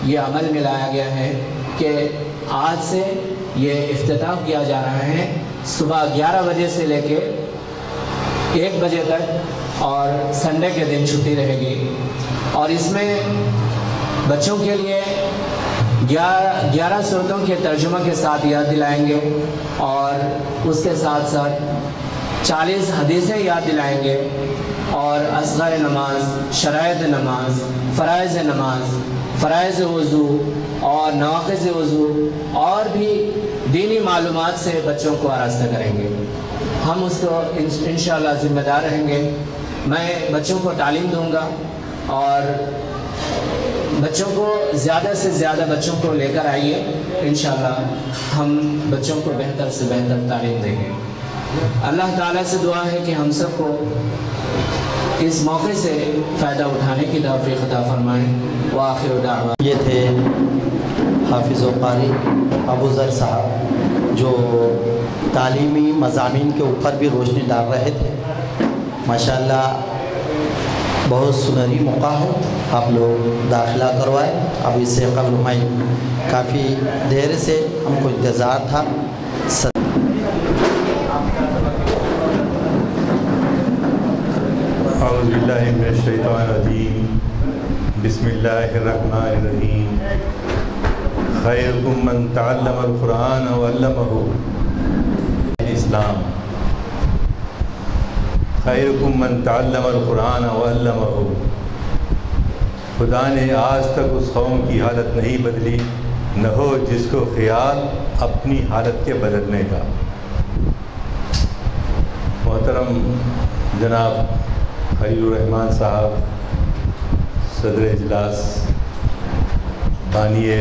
ये अमल में लाया गया है कि आज से ये इफ्तिताह किया जा रहा है सुबह 11 बजे से लेके 1 बजे तक, और संडे के दिन छुट्टी रहेगी। और इसमें बच्चों के लिए 11 सूरतों के तर्जुमा के साथ याद दिलाएंगे और उसके साथ साथ 40 हदीसें याद दिलाएंगे और असगार नमाज, शरायत नमाज, फ़राइज़ नमाज, फ़राइज़ वज़ू और नवाक़िज़ वज़ू और भी दीनी मालूमात से बच्चों को आरास्ता करेंगे। हम उसको इंशाअल्लाह ज़िम्मेदार रहेंगे। मैं बच्चों को तालीम दूंगा और बच्चों को ज़्यादा से ज़्यादा बच्चों को लेकर आइए, इंशाअल्लाह हम बच्चों को बेहतर से बेहतर तालीम देंगे। अल्लाह ताला से दुआ है कि हम सबको इस मौके से फ़ायदा उठाने की तौफ़ीक़ अता फ़रमाएँ। वाखिर दावा ये थे हाफिज़ और क़ारी अबूज़र साहब जो तालीमी मज़ामीन के ऊपर भी रोशनी डाल रहे थे। माशाल्लाह बहुत सुनहरी मौका है, आप लोग दाखिला करवाए। अब इससे कबल हमें काफ़ी देर से हमको इंतज़ार था। अऊज़ु बिल्लाहि मिनश शैतानिर रजीम, बिस्मिल्लाहिर रहमानिर रहीम। खैरुकुम मन तअल्लमल कुरान व अल्लमहु इस्लाम, खैरुकुम मन तअल्लमल कुरान व अल्लमहु। खुदा ने आज तक उस कौम की हालत नहीं बदली, न हो जिसको ख्याल अपनी हालत के बदलने का। मोहतरम जनाब खलीलुर्रहमान साहब सदर इजलास, बानिए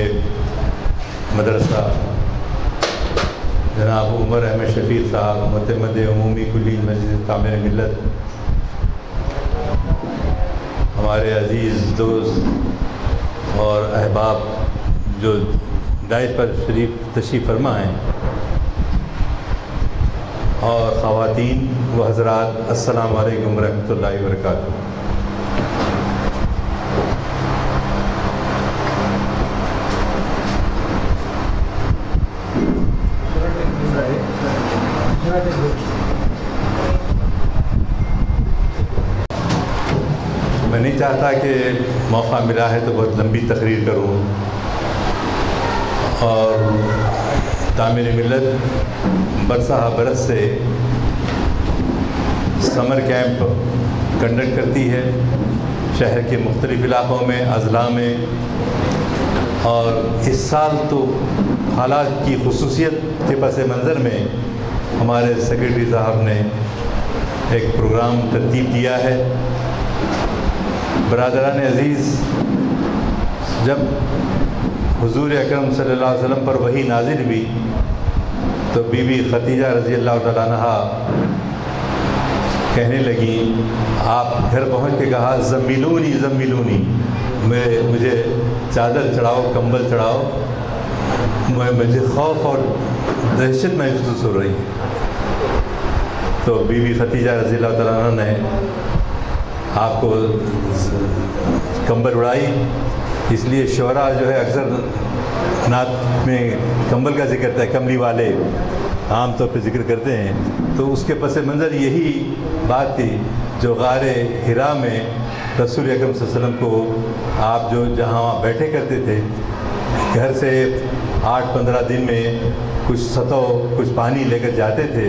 मदरसा जनाब उमर अहमद शफीर साहब, मुतमद अमूमी कुल्ली मस्जिद तामीर मिलत, हमारे अज़ीज़ दोस्त और अहबाब जो दायरे पर शरीफ तशरीफ़ फरमा हैं, और ख़वातीन व हज़रात अस्सलाम वालेकुम रहमतुल्लाहि व बरकातहू। मैं नहीं चाहता कि मौका मिला है तो बहुत लंबी तकरीर करूँ, और तामीर मिलत बरसा बरस से समर कैंप कंडक्ट करती है शहर के मुख्तलिफ़ इलाक़ों में, अज़ला में। और इस साल तो हालात की खसूसियत के पस मंज़र में हमारे सेक्रेटरी साहब ने एक प्रोग्राम तरतीब दिया है। बरादरान अज़ीज़, जब हुज़ूर अकरम सल्लल्लाहु अलैहि वसल्लम पर वही नाज़िल हुई तो बीबी खदीजा रज़ी अल्लाह तआला अन्हा कहने लगी, आप घर पहुँच के कहा ज़म्मिलूनी ज़म्मिलूनी, मुझे चादर चढ़ाओ, कंबल चढ़ाओ, मुझे खौफ और दहशत महसूस हो रही है। तो बीबी खदीजा रज़ी अल्लाह तआला अन्हा ने आपको कंबल उड़ाई, इसलिए शोरा जो है अक्सर नात में कंबल का जिक्र है, कमली वाले। आमतौर पर जिक्र करते हैं। तो उसके पस मंज़र यही बात थी जो गारे हिरा में रसूल अकरम सल्लल्लाहु अलैहि वसल्लम को आप जो जहाँ बैठे करते थे, घर से 8-15 दिन में कुछ सतो कुछ पानी लेकर जाते थे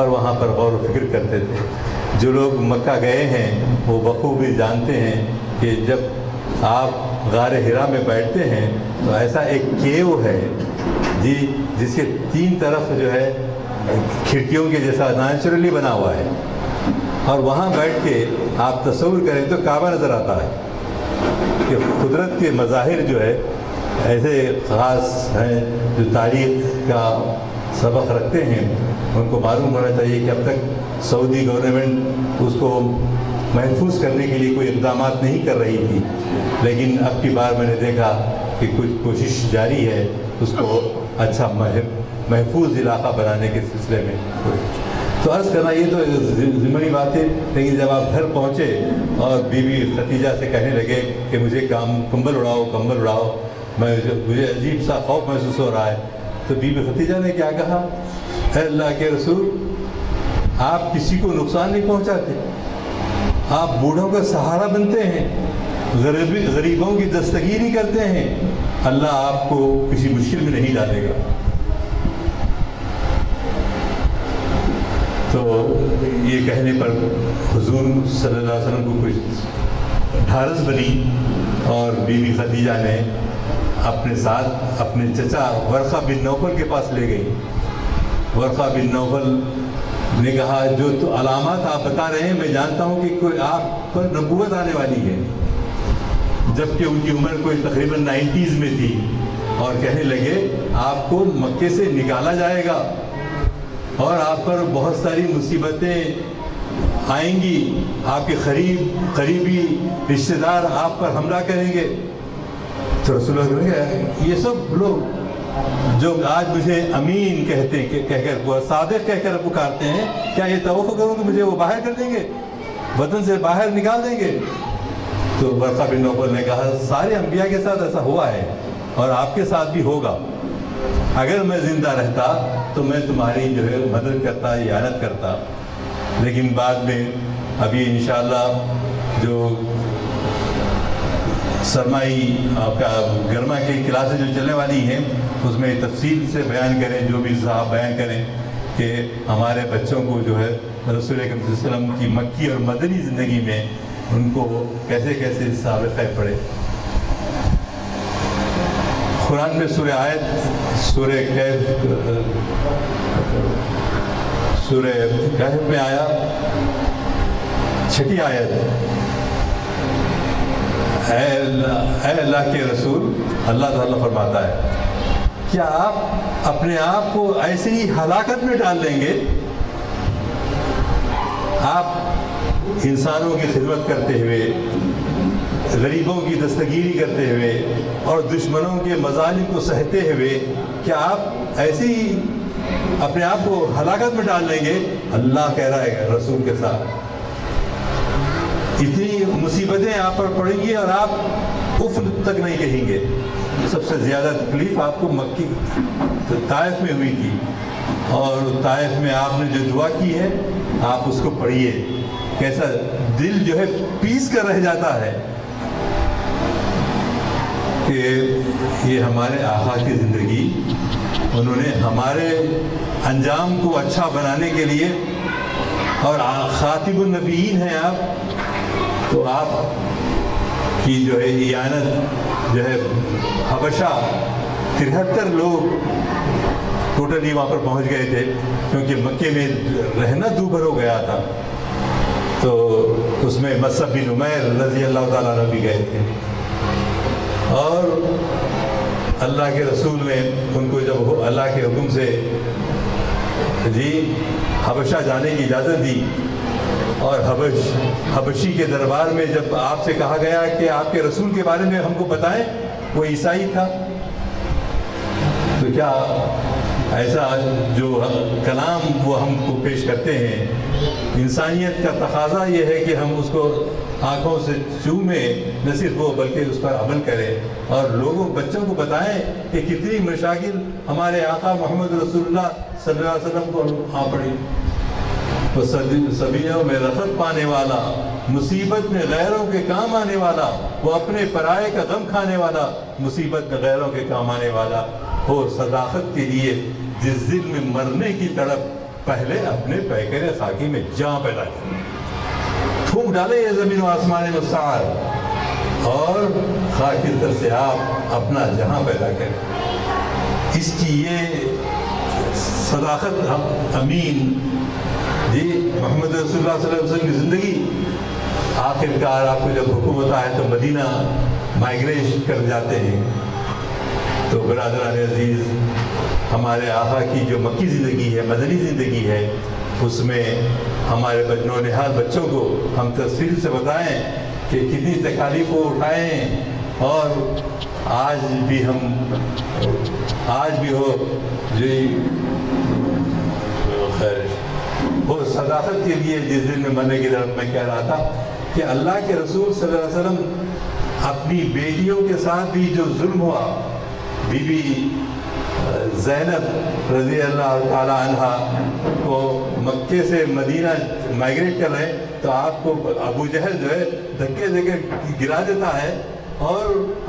और वहाँ पर गौर व फिक्र करते थे। जो लोग मक्का गए हैं वो बखूबी जानते हैं कि जब आप गार हिरा में बैठते हैं तो ऐसा एक केव है जी, जिसके 3 तरफ जो है खिड़कियों के जैसा नेचुरली बना हुआ है, और वहाँ बैठ के आप तस्वीर करें तो काबा नज़र आता है कि कुदरत के मज़ाहिर जो है ऐसे ख़ास हैं जो तारीख़ का सबक रखते हैं। उनको मालूम होना चाहिए कि अब तक सऊदी गवर्नमेंट उसको महफूज करने के लिए कोई इक़दाम नहीं कर रही थी, लेकिन अब की बार मैंने देखा कि कुछ कोशिश जारी है उसको अच्छा महफूज इलाक़ा बनाने के सिलसिले में। तो अर्ज़ करना ये तो ज़िम्मेदारी बात है, लेकिन जब आप घर पहुँचे और बीवी भतीजा से कहने लगे कि मुझे कंबल उड़ाओ कंबल उड़ाओ, मुझे अजीब सा खौफ महसूस हो रहा है, तो बीवी भतीजा ने क्या कहा, ऐ अल्लाह के रसूल आप किसी को नुकसान नहीं पहुँचाते, आप बूढ़ों का सहारा बनते हैं, गरीबों की दस्तगीरी करते हैं, अल्लाह आपको किसी मुश्किल में नहीं डालेगा। तो ये कहने पर हुजूर सल्लल्लाहु अलैहि वसल्लम को कुछ ढारस बनी और बीवी खदीजा ने अपने साथ अपने चचा वर्क़ा बिन नौफल के पास ले गई। वर्क़ा बिन नौफल ने कहा जो तो अलामत आप बता रहे हैं मैं जानता हूँ कि कोई आप पर नबूवत आने वाली है, जबकि उनकी उम्र कोई तकरीबन 90s में थी, और कहने लगे आपको मक्के से निकाला जाएगा और आप पर बहुत सारी मुसीबतें आएंगी, आपके करीबी रिश्तेदार आप पर हमला करेंगे। तो रसूलुल्लाह ने ये सब लोग जो आज मुझे अमीन कहते हैं कहकर वो सादिक कहकर पुकारते हैं, क्या ये तवक्को करूँ कि मुझे वो बाहर कर देंगे, वतन से बाहर निकाल देंगे? तो वर्क़ा बिन नौफल ने कहा सारे अंबिया के साथ ऐसा हुआ है और आपके साथ भी होगा, अगर मैं ज़िंदा रहता तो मैं तुम्हारी जो है मदद करता यारत करता, लेकिन बाद में अभी इंशाअल्लाह जो सरमाई आपका गर्मा की क्लासें जो चलने वाली हैं उसमें तफसील से बयान करें, जो भी साहब बयान करें कि हमारे बच्चों को जो है रसूल अकरम सल्लल्लाहु अलैहि वसल्लम की मक्की और मदनी ज़िंदगी में उनको कैसे कैसे साबिक़ पड़े। कुरान में सूरह आयत, सूरह कैफ, सूरह कहफ में आया 6ठी आयत, ऐ अल्लाह के रसूल अल्लाह ताला फरमाता है क्या आप अपने आप को ऐसे ही हलाकत में डाल देंगे? आप इंसानों की खिदमत करते हुए, गरीबों की दस्तगीरी करते हुए और दुश्मनों के मजालिम को सहते हुए क्या आप ऐसे ही अपने आप को हलाकत में डाल लेंगे? अल्लाह कह रहा है रसूल के साथ इतनी मुसीबतें आप पर पड़ेंगी और आप उफ तक नहीं कहेंगे। सबसे ज़्यादा तकलीफ आपको मक्की ताइफ में हुई थी, और ताइफ में आपने जो दुआ की है आप उसको पढ़िए, कैसा दिल जो है पीस कर रह जाता है कि ये हमारे आका की ज़िंदगी, उन्होंने हमारे अंजाम को अच्छा बनाने के लिए, और खातिबुन नबीयीन हैं आप, तो आप की जो है इयानत जो है हबशा 73 लोग टोटली वहाँ पर पहुँच गए थे, क्योंकि मक्के में रहना दूभर हो गया था। तो उसमें मसअब बिन उमैर रज़ी अल्लाह ताला अन्हु भी गए थे, और अल्लाह के रसूल ने उनको जब अल्लाह के हुक्म से जी हबशा जाने की इजाज़त दी, और हबशी के दरबार में जब आपसे कहा गया कि आपके रसूल के बारे में हमको बताएं, वो ईसाई था, तो क्या ऐसा जो कलाम वो हमको पेश करते हैं, इंसानियत का तकाज़ा ये है कि हम उसको आंखों से चूमे, न सिर्फ वो बल्कि उस पर अमल करें और लोगों बच्चों को बताएं कि कितनी मशागिल हमारे आका मोहम्मद रसूलुल्लाह सल्लल्लाहु अलैहि वसल्लम को आ पड़ी। तो सदियों में रफत पाने वाला, मुसीबत में गैरों के काम आने वाला, वो अपने पराये का गम खाने वाला, मुसीबत में गैरों के काम आने वाला हो। सदाकत के लिए जिस दिल में मरने की तड़प पहले अपने पैकर साकी में जान पैदा करें, फूंक डाले ये ज़मीन आसमान मुस्तार और खाकी तर से आप अपना जहां पैदा करें। इसकी ये सदाकत अमीन जी मोहम्मद रसूलुल्लाह सल्लल्लाहु अलैहि वसल्लम की ज़िंदगी। आखिरकार आपको जब हुकूमत आए तो मदीना माइग्रेट कर जाते हैं। तो बरादरान अजीज़, हमारे आका की जो मक्की ज़िंदगी है, मदनी ज़िंदगी है, उसमें हमारे नौनिहाल बच्चों को हम तफसील से बताएं कि कितनी तकलीफ़ को उठाएँ। और आज भी हो जी वो सदाकत के लिए जिस दिन में मरने की तरफ मैं कह रहा था कि अल्लाह के रसूल सल्लल्लाहु अलैहि वसल्लम अपनी बेटियों के साथ भी जो जुल्म हुआ, बीबी ज़ैनब रज़ी अल्लाह ताला अन्हा को मक्के से मदीना माइग्रेट कर रहे, तो आपको अबू जहल जो है धक्के देकर गिरा देता है और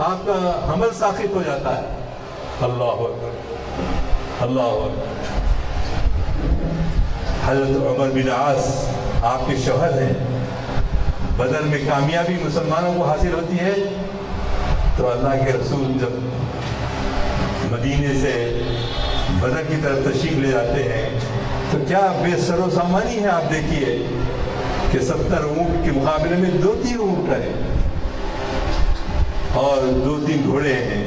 आपका हमल साखित हो जाता है। अल्लाह अकबर, अल्लाह अकबर। हज़रत उमर बिन आस आपके शौहर हैं। बदर में कामयाबी मुसलमानों को हासिल होती है तो अल्लाह के रसूल जब मदीने से बदर की तरफ तशरीफ ले जाते हैं तो क्या बेसरो सामानी है। आप देखिए कि 70 ऊँट के मुकाबले में 2-3 ऊँट है और 2-3 घोड़े हैं,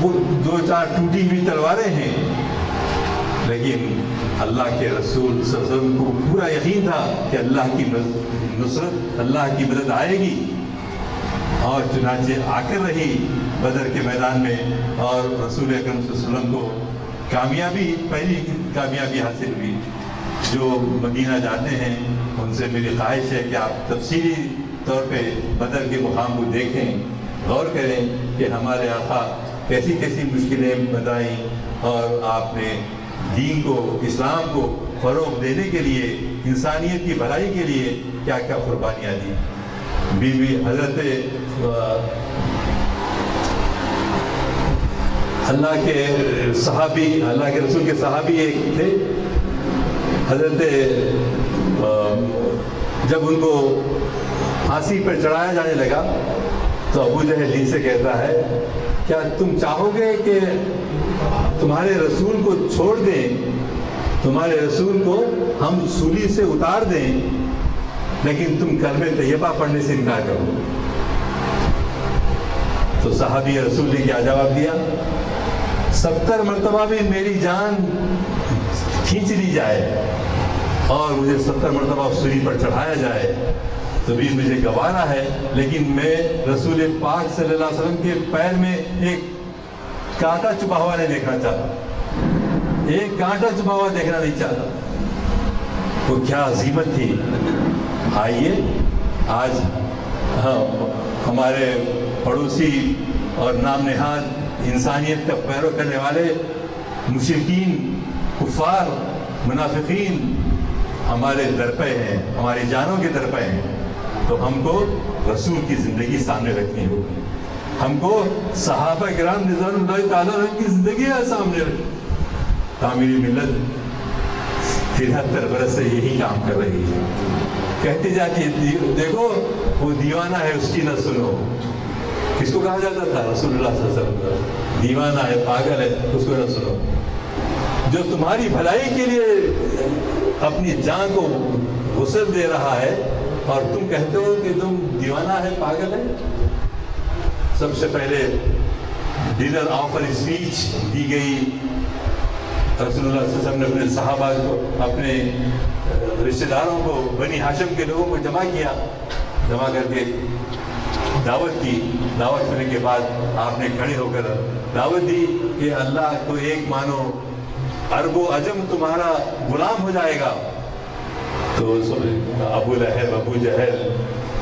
वो 2-4 टूटी हुई तलवारें हैं। लेकिन अल्लाह के रसूल सल्लल्लाहु अलैहि वसल्लम को पूरा यकीन था कि अल्लाह की नुसरत, अल्लाह की मदद आएगी और चुनाचे आकर रही बदर के मैदान में और रसूल अकरम सल्लल्लाहु अलैहि वसल्लम को कामयाबी, पहली कामयाबी हासिल हुई। जो मदीना जाते हैं उनसे मेरी ख्वाहिश है कि आप तफसीली तौर पे बदर के मुकाम को देखें, गौर करें कि हमारे आका कैसी कैसी मुश्किलें बताई और आपने दीन को, इस्लाम को फ़रोग़ देने के लिए, इंसानियत की भलाई के लिए क्या क्या कुर्बानियाँ दी। बीवी हज़रत अल्लाह के रसूल के सहाबी एक थे। हज़रत जब उनको फांसी पर चढ़ाया जाने लगा तो अबू जहल से कहता है, क्या तुम चाहोगे कि तुम्हारे रसूल को छोड़ दें, तुम्हारे रसूल को हम सूली से उतार दें, लेकिन तुम कलमे तैयबा पढ़ने से इनकार करो। तो सहाबी रसूल ने क्या जवाब दिया, 70 मरतबा भी मेरी जान खींच ली जाए और मुझे 70 मरतबा सूली पर चढ़ाया जाए तो भी मुझे गवारा है, लेकिन मैं रसूल पाक सल्लल्लाहु अलैहि वसल्लम के पैर में एक कांटा छुपा हुआ नहीं देखना चाहता, एक कांटा छुपा हुआ देखना नहीं चाहता। वो क्या अजीमत थी। आइए आज हमारे पड़ोसी और नाम नेहाद इंसानियत का पैरो करने वाले मुशरिकीन, कुफार, मुनाफिकीन हमारे दर पे हैं, हमारी जानों के दर पे हैं। तो हमको रसूल की ज़िंदगी सामने रखनी होगी, हमको सहाबा किराम रज़ियल्लाहु ताला अन्हुम की ज़िंदगी सामने रखनी। तामीरी मिलत 73 बरस से यही काम कर रही है, कहती जाती है देखो वो दीवाना है उसकी न सुनो। किसको कहा जाता था, रसूलुल्लाह सल्लल्लाहु अलैहि वसल्लम, दीवाना है, पागल है, उसको न सुनो। जो तुम्हारी भलाई के लिए अपनी जान को गुस्सा दे रहा है और तुम कहते हो कि तुम दीवाना है, पागल है। सबसे पहले डिनर ऑफर स्पीच दी गई रसूलुल्लाह सल्लल्लाहु अलैहि वसल्लम ने अपने सहाबा को, अपने रिश्तेदारों को, बनी हाशम के लोगों को जमा किया, जमा करके दावत की। दावत करने के बाद आपने खड़े होकर दावत दी कि अल्लाह को एक मानो, अरबो अजम तुम्हारा गुलाम हो जाएगा। तो सब अबू लहब अबू जहल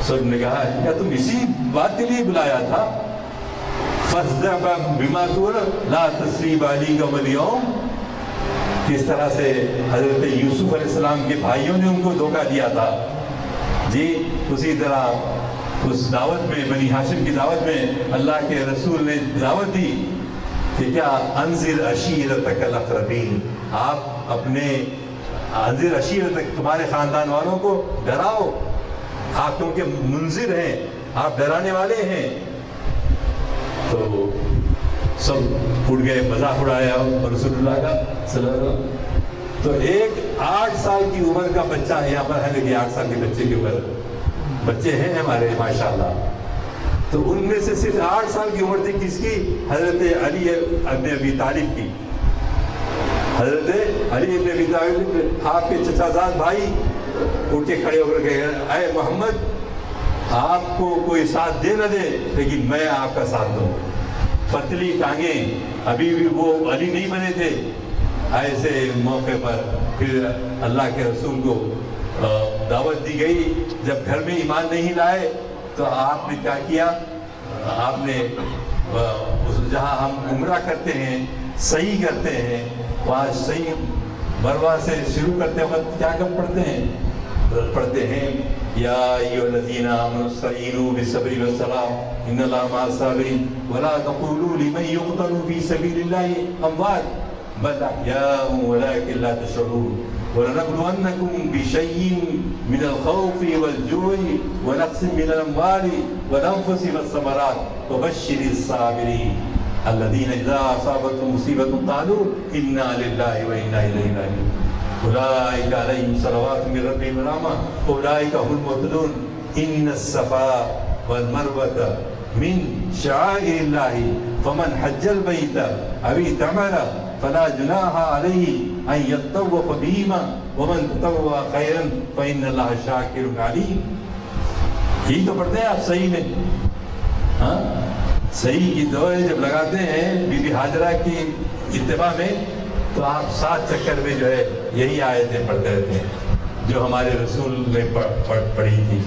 सब ने कहा क्या तुम इसी बात के लिए बुलाया था? ला तस्रीब अलैका वल-यौम, किस तरह से हजरत यूसुफ अलैहिस्सलाम के भाइयों ने उनको धोखा दिया था जी। उसी तरह उस दावत में बनी हाशिम की दावत में अल्लाह के रसूल ने दावत दी कि क्या अंजिर अशीरतकल अक़रबीन, आप अपने अंजिर अशीरतक तुम्हारे ख़ानदान वालों को डराओ, आप क्योंकि मुंजिर हैं, आप डराने वाले हैं। तो सब उड़ गए, मजाक उड़ाया रसूलुल्लाह का सल्लल्लाहु अलैहि वसल्लम। तो एक 8 साल की उम्र का बच्चा है, यहाँ पर है देखिए 8 साल के बच्चे की उम्र, बच्चे हैं हमारे माशाल्लाह। तो उनमें से सिर्फ 8 साल की उम्र थी किसकी? हजरत अली इब्न अबी तालिब की। हजरत अली इब्न अबी तालिब आपके चचाजाद भाई उठ के खड़े होकर कह अय मोहम्मद, आपको कोई साथ दे न दे लेकिन मैं आपका साथ दूँ। पतली टांगे, अभी भी वो अली नहीं बने थे। ऐसे मौके पर फिर अल्लाह के रसूल को दावत दी गई, जब घर में ईमान नहीं लाए तो आपने क्या किया? आपने जहाँ हम उम्रा करते हैं, सही करते हैं, वहाँ सही मरवा से शुरू करते वक्त क्या कम पढ़ते हैं या अय्युहल्लज़ीना आमनू इस्तईनू बिस्सब्री वस्सलाम इन्नल्लाहा माअस्साबिरीन वला तक़ूलू लिमन युक़्तलू फ़ी सबीलिल्लाहि अमवात बल अहयाउ वलाकिन ला तशऊरून वलनब्लुवन्नकुम बिशय्इन मिनल ख़ौफ़ि वलजूई वनक़्सिन मिनल अमवालि वल अनफ़ुसि वस्समरात वबश्शिरिस साबिरीन अल्लज़ीना इज़ा असाबतहुम मुसीबतुन क़ालू इन्ना लिल्लाहि व इन्ना इलैहि राजिऊन उलाइका अलैहिम सलवातु मिन रब्बिहिम व रहमा उलाइका हुल मुहतदून इन्ना सफ़ा वल मरवता मिन शआइरिल्लाहि फमन हज्जल बैता अव इअ्तमरा फला जुनाहा अलैहि अन यत्तव्वफ़ बिहिमा वमन ततव्वअ ख़ैरन फ़इन्नल्लाहा शाकिरुन अलीम। यही तो पढ़ते हैं आप सही में, हाँ सही की दवाएँ जब लगाते हैं बीबी हाजरा की इत्तिबा में तो आप 7 चक्कर में जो है यही आयतें पढ़ते रहते हैं जो हमारे रसूल ने पढ़ी थी।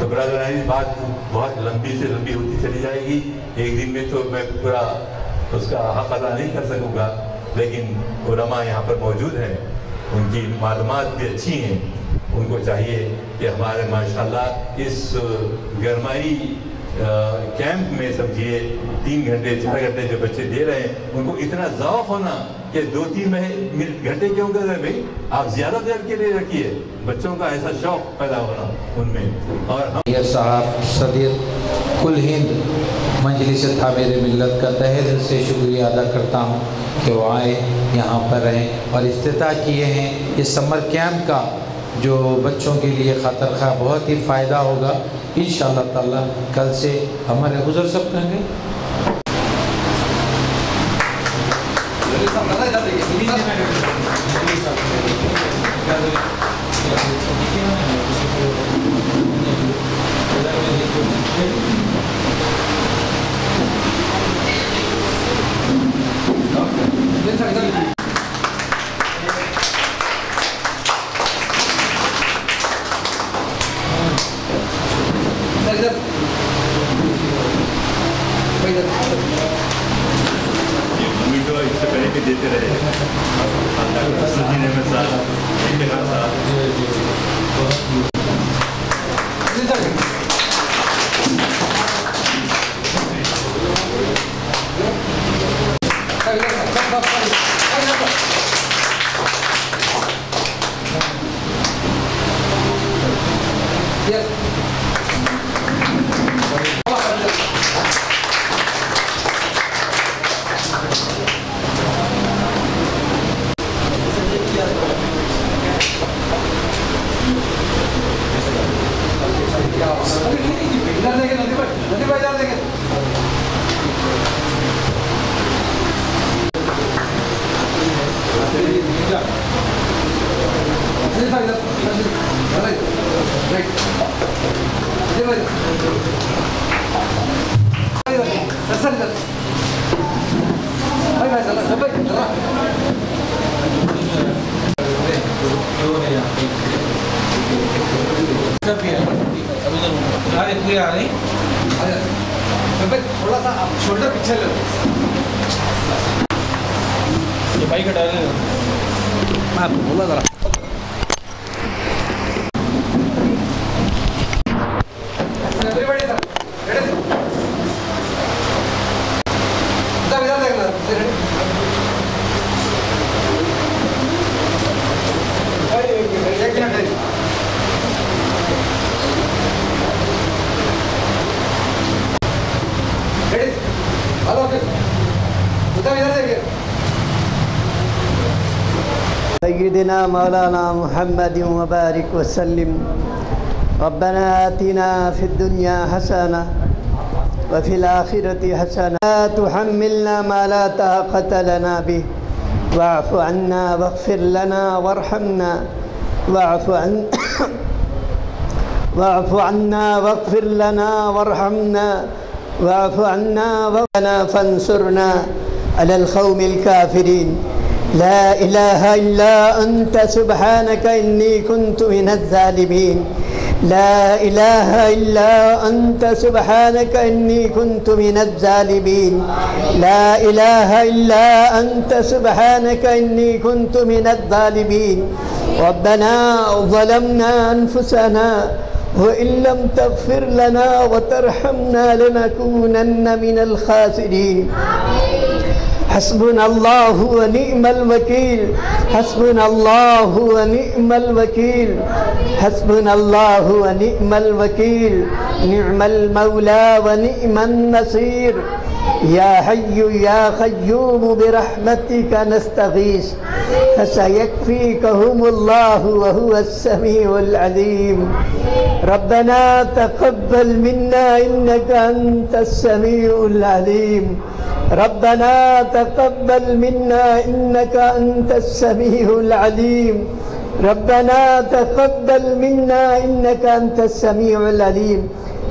तो ब्रदर बात बहुत लंबी से लंबी होती चली जाएगी, एक दिन में तो मैं पूरा उसका हक अदा नहीं कर सकूँगा, लेकिन उलमा यहाँ पर मौजूद हैं, उनकी मालूमात भी अच्छी हैं, उनको चाहिए कि हमारे माशाल्लाह इस गरमाई कैंप में समझिए 3 घंटे 4 घंटे जो बच्चे दे रहे हैं उनको इतना ज़ौक़ होना कि 2-3 घंटे क्यों कर रहे भाई, आप ज़्यादा देर के लिए रखिए, बच्चों का ऐसा शौक़ पैदा होना उनमें। और हम साहब सदीर कुल हिंद मजलिस ताबीर मिल्लत का तहे दिल से शुक्रिया अदा करता हूँ कि वो आए, यहाँ पर रहें और इफ्तिताह किए हैं इस समर कैम्प का, जो बच्चों के लिए खातर खा बहुत ही फ़ायदा होगा इंशाअल्लाह ताला। कल से हमारे गुजर सब करेंगे देते रहे Right. अभी आ रही थोड़ा सा आप शोल्डर पीछे लो, ये बाइक हटा ले। मैं आपको बोला जरा सय्यदना मौलाना मुहम्मद वबारिक वसल्लिम। रब्बना आतिना फिद दुनिया हसना व फिल आखिरति हसना व तुहम्मिलना मा ला ताक़त लना बिह वअफ़ु अन्ना वग़्फ़िर लना वरहमना वअफ़ु अन्ना वग़्फ़िर लना वरहमना वअफ़ु अन्ना वक़ना फ़न्सुरना अलल क़ौमिल काफ़िरीन। ला इलाहा इल्ला अंता सुब्हानका इन्नी कुन्तु मिनज़ ज़ालिमीन। ला इलाहा इल्ला अंता सुब्हानका इन्नी कुन्तु मिनज़ ज़ालिमीन। ला इलाहा इल्ला अंता सुब्हानका इन्नी कुन्तु मिनज़ ज़ालिमीन। रब्बना ज़लमना अनफुसना व इन लम तग़फ़िर लना व तरहमना लनकूनन्न मिनल ख़ासिरीन। हस्बुना अल्लाहु व नि'मल वकील। हस्बुना अल्लाहु व नि'मल वकील। हस्बुना अल्लाहु व नि'मल वकील। नि'मल मौला व नि'मन नसीर। या हय्यु या क़य्यूम बिरहमतिका नस्तग़ीस। फसयकफ़ीकहुमुल्लाहु व हुवस समीउल अलीम। रब्बना तक़ब्बल मिन्ना इन्नका अंतस समीउल अलीम। रब्बना तक़ब्बल मिन्ना इन्नका अंतस समीउल अलीम। रब्बना तक़ब्बल मिन्ना इन्नका अंतस समीउल अलीम।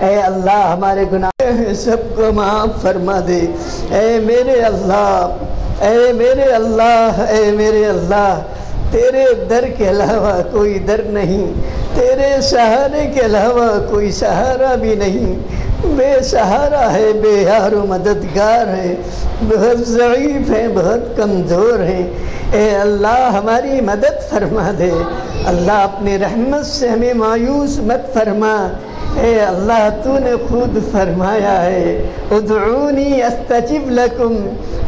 ऐ अल्लाह हमारे गुनाह सबको माफ़ फरमा दे। ऐ मेरे अल्लाह तेरे दर के अलावा कोई दर नहीं, तेरे सहारे के अलावा कोई सहारा भी नहीं। बेसहारा है, बेहार व मददगार है, बहुत ज़ईफ़ है, बहुत कमज़ोर है। ए अल्लाह हमारी मदद फरमा दे। अल्लाह अपने रहमत से हमें मायूस मत फरमा। ए अल्लाह तूने खुद फरमाया है, उदऊनी अस्तजिब लकुम।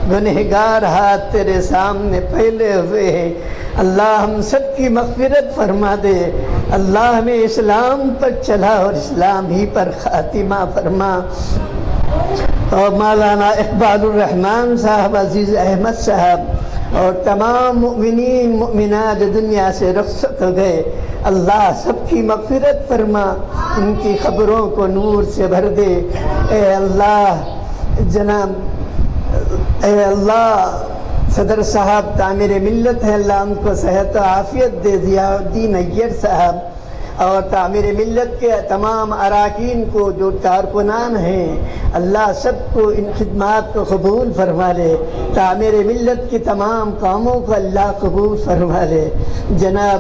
गुनहगार हाथ तेरे सामने फैले हुए हैं। अल्लाह हम सब की मग़फ़िरत फरमा दे। अल्लाह हमें इस्लाम पर चला और इस्लाम ही पर ख़ातिमा फरमा। और मौलाना इक़बालुर रहमान साहब, अज़ीज़ अहमद साहब और तमाम मुमिनीन मुमिनात जो दुनिया से रुख़सत हो गए, अल्लाह सबकी मग़फ़िरत फरमा, उनकी ख़बरों को नूर से भर दे। ए अल्लाह जनाब, ए अल्लाह सदर साहब तामिर मिलत हैं, अल्लाह उनको सेहत व आफ़ियत दे। ज़ियाउद्दीन अय्यर साहब और तामिर मिलत के तमाम अराकीन को जो कारकुनान हैं, अल्लाह सबको इन खिदमात को कबूल फरमा ले। तामिर मिलत की तमाम कामों को अल्लाह कबूल फरमा ले। जनाब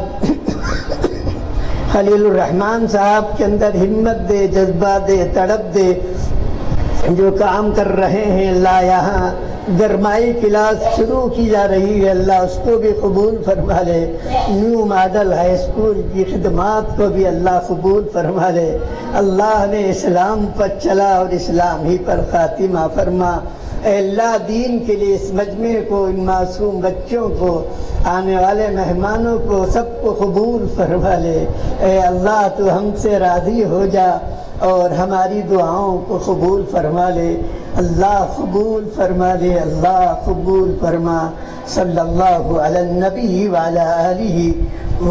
खलीलुर रहमान साहब के अंदर हिम्मत दे, जज्बा दे, तड़प दे। जो काम कर रहे हैं अल्लाह, यहाँ गरमाई क्लास शुरू की जा रही है, अल्लाह उसको भी कबूल फरमा ले। न्यू मॉडल हाई स्कूल की खिदमात को भी अल्लाह कबूल फरमा ले। अल्लाह ने इस्लाम पर चला और इस्लाम ही पर ख़ातिमा फरमा। अल्लाह दीन के लिए इस मजमे को, इन मासूम बच्चों को, आने वाले मेहमानों को सबको कबूल फरमा ले। अल्लाह तो हमसे राज़ी हो जा और हमारी दुआओं को कबूल फरमा ले। अल्लाह कबूल फरमा ले। अल्लाह कबूल फरमा। सल्लल्लाहु अलन्नबी वाला आलिही व